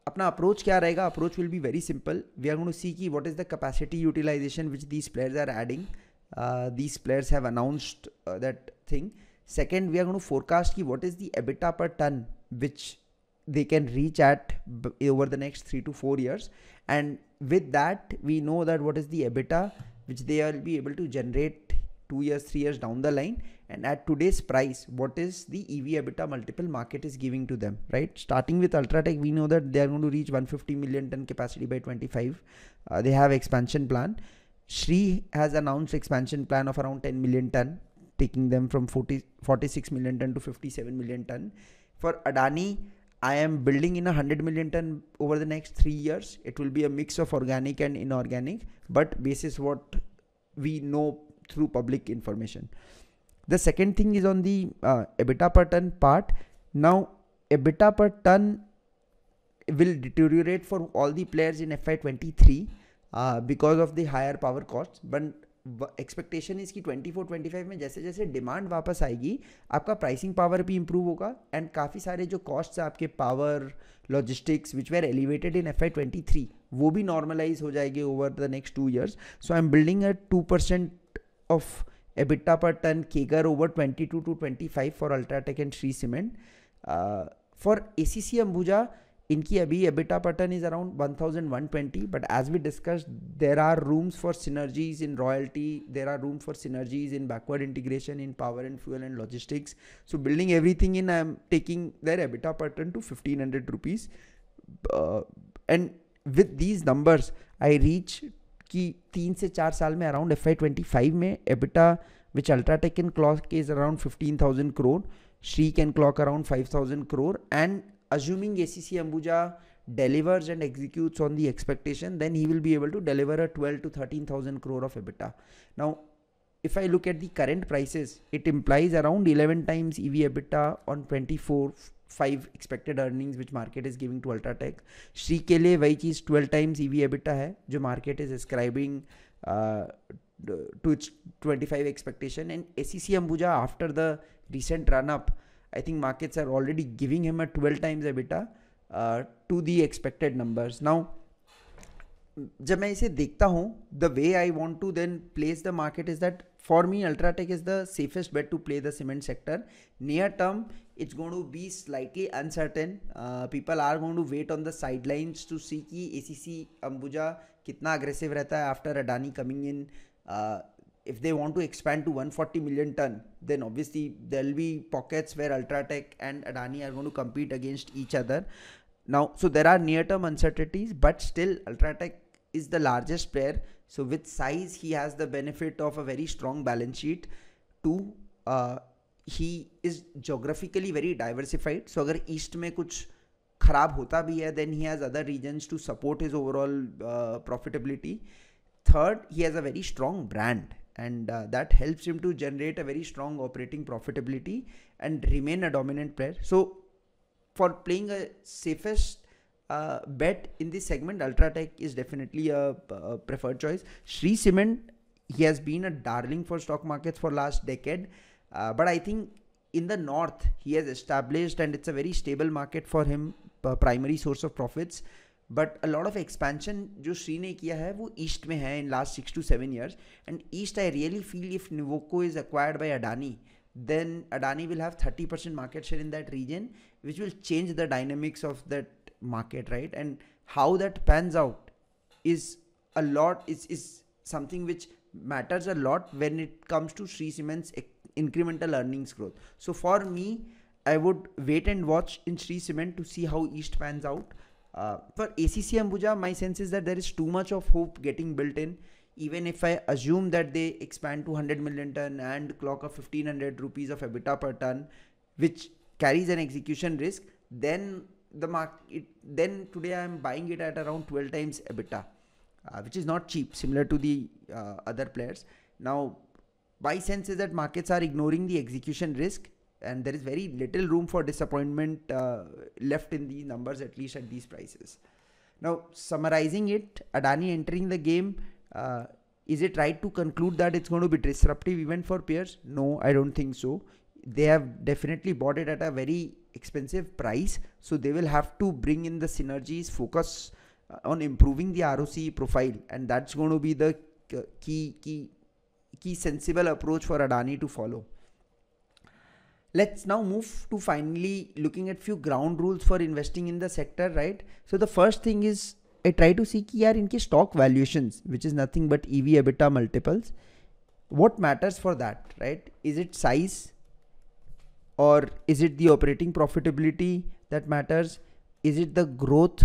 अपना approach क्या रहेगा? Approach will be very simple. We are going to see की what is the capacity utilization which these players are adding. These players have announced that thing. Second, we are going to forecast की what is the EBITDA per ton which they can reach at over the next three to four years. And with that, we know that what is the EBITDA, which they will be able to generate two years, three years down the line. And at today's price, what is the E V EBITDA multiple market is giving to them, right? Starting with Ultratech, we know that they are going to reach one hundred fifty million ton capacity by twenty-five. Uh, they have expansion plan. Shree has announced expansion plan of around ten million ton, taking them from forty, forty-six million ton to fifty-seven million ton. For Adani, I am building in a one hundred million ton over the next three years. It will be a mix of organic and inorganic, but basis what we know through public information. The second thing is on the uh, EBITDA per ton part. Now, EBITDA per ton will deteriorate for all the players in F Y twenty-three uh, because of the higher power costs. But expectation is that twenty-four twenty-five में जैसे जैसे demand वापस आएगी, आपका pricing power भी improve होगा, and काफी सारे जो costs हैं आपके power, logistics, which were elevated in F Y twenty-three, वो भी normalize हो जाएगी over the next two years. So I'm building a two percent of EBITDA per ton C A G R over twenty-two to twenty-five for Ultratech and Shree Cement. Uh, for A C C Ambuja, inki abhi EBITDA per ton is around one thousand one hundred twenty, but as we discussed, there are rooms for synergies in royalty, there are room for synergies in backward integration in power and fuel and logistics. So building everything in, I am taking their EBITDA per ton to fifteen hundred rupees. Uh, and with these numbers, I reach कि तीन से चार साल में around F Y twenty-five में EBITDA which Ultratech can clock is around fifteen thousand crore, Shree can clock around five thousand crore, and assuming A C C Ambuja delivers and executes on the expectation, then he will be able to deliver a twelve to thirteen thousand crore of EBITDA. Now, if I look at the current prices, it implies around eleven times E V EBITDA on twenty-four five expected earnings which market is giving to Ultratech. Shree के लिए वही चीज twelve times E V EBITDA है जो market is ascribing uh, to its twenty-five expectation. And A C C Ambuja, after the recent run up, I think markets are already giving him a twelve times EBITDA uh, to the expected numbers. Now, जब मैं इसे देखता हूँ, the way I want to then place the market is that for me, Ultratech is the safest bet to play the cement sector. Near term, it's going to be slightly uncertain. Uh, people are going to wait on the sidelines to see ki A C C Ambuja kitna aggressive rehta hai after Adani coming in. Uh, if they want to expand to one hundred forty million ton, then obviously there will be pockets where Ultratech and Adani are going to compete against each other. Now, so there are near-term uncertainties, but still Ultratech is the largest player. So with size, he has the benefit of a very strong balance sheet. Two, uh, he is geographically very diversified. So agar east mein kuch kharab hota bhi hai, then he has other regions to support his overall uh, profitability. Third, he has a very strong brand, and uh, that helps him to generate a very strong operating profitability and remain a dominant player. So for playing a safest Uh, bet in this segment, Ultratech is definitely a, a preferred choice. Shree Cement, he has been a darling for stock markets for last decade, uh, but I think in the north he has established, and it's a very stable market for him, uh, primary source of profits. But a lot of expansion जो Shree ने किया है वो east में है in last six to seven years, and east I really feel if Nuvoco is acquired by Adani, then Adani will have thirty percent market share in that region, which will change the dynamics of that market, right? And how that pans out is a lot is is something which matters a lot when it comes to Shree Cement's incremental earnings growth. So for me, I would wait and watch in Shree Cement to see how east pans out. Uh, for A C C Ambuja, my sense is that there is too much of hope getting built in. Even if I assume that they expand to one hundred million ton and clock of fifteen hundred rupees of EBITDA per ton, which carries an execution risk, then the market, then today I am buying it at around twelve times EBITDA, uh, which is not cheap, similar to the uh, other players. Now, my sense is that markets are ignoring the execution risk, and there is very little room for disappointment uh, left in the numbers, at least at these prices. Now, summarizing it, Adani entering the game, uh, is it right to conclude that it's going to be disruptive even for peers? No, I don't think so. They have definitely bought it at a very expensive price, so they will have to bring in the synergies, focus on improving the R O C profile, and that's going to be the key key key sensible approach for Adani to follow. Let's now move to finally looking at few ground rules for investing in the sector, right? So the first thing is I try to see ki yaar inke stock valuations, which is nothing but E V EBITDA multiples. What matters for that, right? Is it size or is it the operating profitability that matters? Is it the growth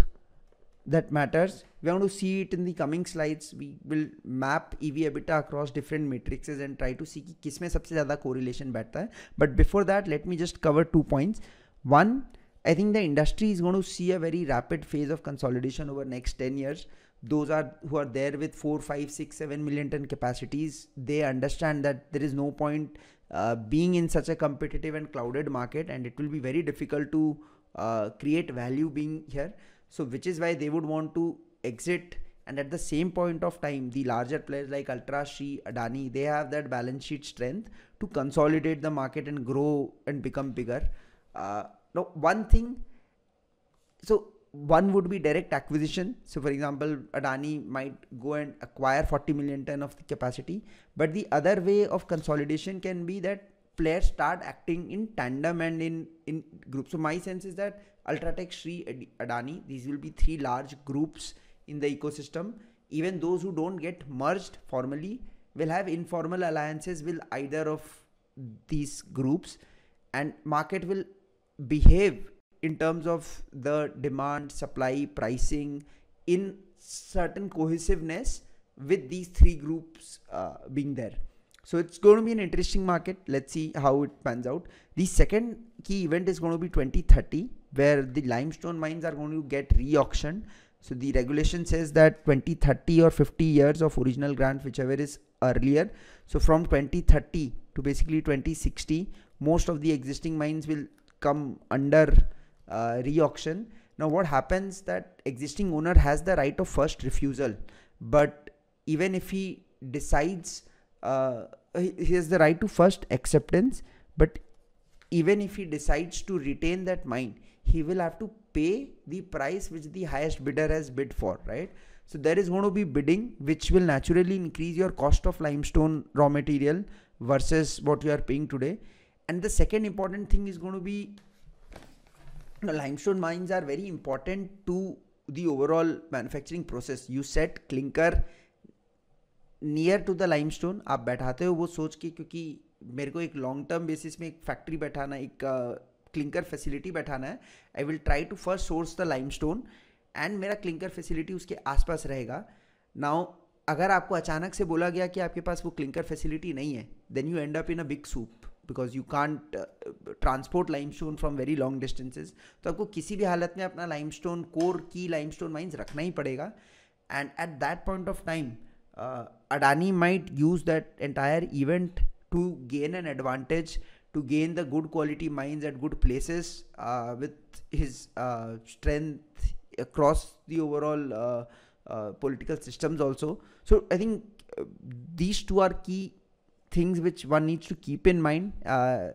that matters? We want to see it in the coming slides. We will map E V EBITDA across different matrices and try to see ki kisme sabse zyada correlation baithta hai. But before that, let me just cover two points. One, I think the industry is going to see a very rapid phase of consolidation over the next ten years. Those are who are there with four, five, six, seven million ton capacities, they understand that there is no point uh, being in such a competitive and clouded market, and it will be very difficult to uh, create value being here. So which is why they would want to exit. And at the same point of time, the larger players like Ultra, Shree, Adani, they have that balance sheet strength to consolidate the market and grow and become bigger. Uh, now, one thing, so one would be direct acquisition. So for example, Adani might go and acquire forty million ton of the capacity, but the other way of consolidation can be that players start acting in tandem and in, in groups. So my sense is that Ultratech, Shree, Adani, these will be three large groups in the ecosystem. Even those who don't get merged formally will have informal alliances with either of these groups, and market will behave in terms of the demand, supply, pricing in certain cohesiveness with these three groups uh, being there. So it's going to be an interesting market. Let's see how it pans out. The second key event is going to be twenty thirty, where the limestone mines are going to get re-auctioned. So the regulation says that twenty, thirty or fifty years of original grant, whichever is earlier. So from twenty thirty to basically twenty sixty, most of the existing mines will come under uh, re-auction. Now what happens that existing owner has the right of first refusal, but even if he decides, uh, he has the right to first acceptance, but even if he decides to retain that mine, he will have to pay the price which the highest bidder has bid for, right? So there is going to be bidding, which will naturally increase your cost of limestone raw material versus what you are paying today. And the second important thing is going to be, you know, limestone mines are very important to the overall manufacturing process. You set clinker near to the limestone. आप बैठाते हो वो सोच के, क्योंकि मेरे को एक long term basis में एक factory बैठाना, एक clinker facility बैठाना है, I will try to first source the limestone and मेरा clinker facility उसके आसपास रहेगा. Now अगर आपको अचानक से बोला गया कि आपके पास वो clinker facility नहीं है, then you end up in a big soup, because you can't uh, transport limestone from very long distances. तो आपको किसी भी हालत में अपना limestone core की limestone mines रखना ही पड़ेगा. And at that point of time, uh, Adani might use that entire event to gain an advantage, to gain the good quality mines at good places uh, with his uh, strength across the overall uh, uh, political systems also. So I think uh, these two are key things which one needs to keep in mind. Uh,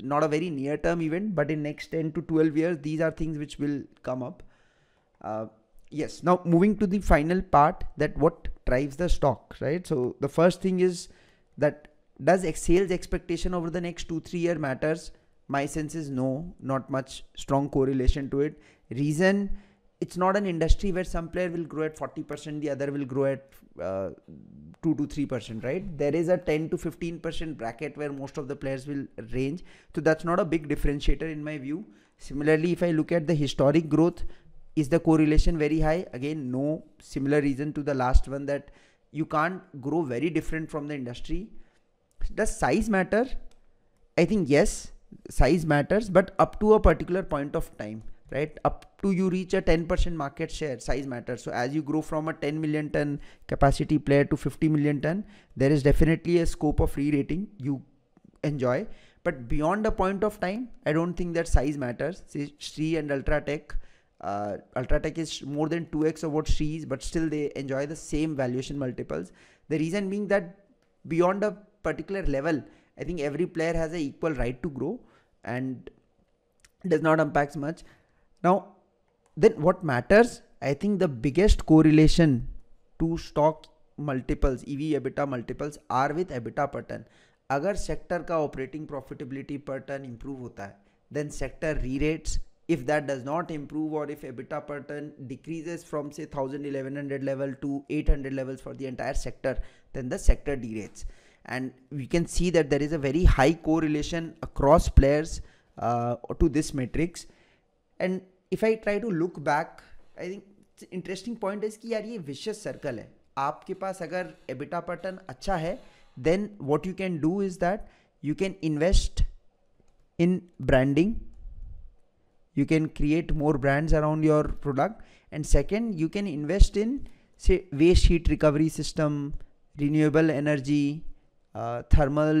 not a very near term event, but in next ten to twelve years, these are things which will come up. Uh, yes. Now moving to the final part, that what drives the stock, right? So the first thing is that does sales expectation over the next two, three year matters? My sense is no, not much strong correlation to it. Reason, it's not an industry where some player will grow at forty percent, the other will grow at uh, two to three percent, right? There is a ten to fifteen percent bracket where most of the players will range. So that's not a big differentiator in my view. Similarly, if I look at the historic growth, is the correlation very high? Again, no, similar reason to the last one, that you can't grow very different from the industry. Does size matter? I think yes, size matters, but up to a particular point of time, right? Up to you reach a ten percent market share, size matters. So as you grow from a ten million ton capacity player to fifty million ton, there is definitely a scope of re-rating you enjoy. But beyond a point of time, I don't think that size matters. See, Shree and Ultratech, uh, Ultratech is more than two X of what Shree is, but still they enjoy the same valuation multiples. The reason being that beyond a particular level, I think every player has an equal right to grow and does not impact much. Now, then what matters? I think the biggest correlation to stock multiples, E V EBITDA multiples, are with EBITDA per ton. अगर sector का operating profitability per ton improve होता है then sector rerates. If that does not improve or if EBITDA per ton decreases from say eleven hundred level to eight hundred levels for the entire sector, then the sector derates. And we can see that there is a very high correlation across players uh, to this matrix. And if I try to look back, I think interesting point is कि यार ये vicious circle है. आपके पास अगर EBITDA per ton अच्छा है, then what you can do is that you can invest in branding. You can create more brands around your product, and second, you can invest in say waste heat recovery system, renewable energy, uh, thermal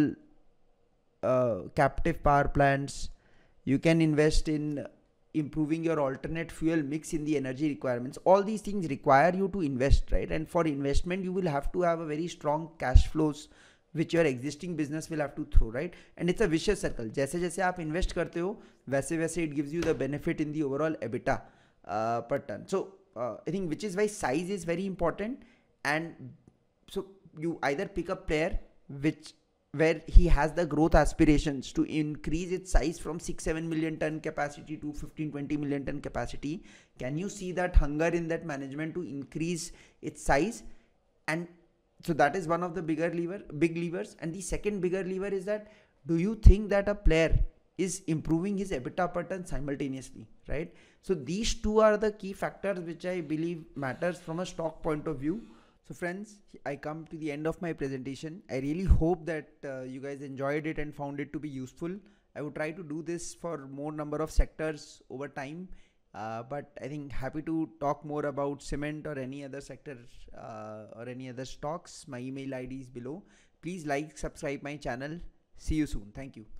uh, captive power plants. You can invest in improving your alternate fuel mix in the energy requirements. All these things require you to invest, right? And for investment, you will have to have a very strong cash flows, which your existing business will have to throw, right? And it's a vicious circle. जैसे जैसे आप invest करते हो, वैसे वैसे it gives you the benefit in the overall EBITDA uh, per ton. So uh, I think which is why size is very important. And so you either pick a player which where he has the growth aspirations to increase its size from six seven million ton capacity to fifteen twenty million ton capacity. Can you see that hunger in that management to increase its size? And so that is one of the bigger lever, big levers. And the second bigger lever is that do you think that a player is improving his EBITDA per ton simultaneously, right? So these two are the key factors which I believe matters from a stock point of view. So friends, I come to the end of my presentation. I really hope that uh, you guys enjoyed it and found it to be useful. I would try to do this for more number of sectors over time. Uh, but I think happy to talk more about cement or any other sector uh, or any other stocks. My email I D is below. Please like, subscribe my channel. See you soon. Thank you.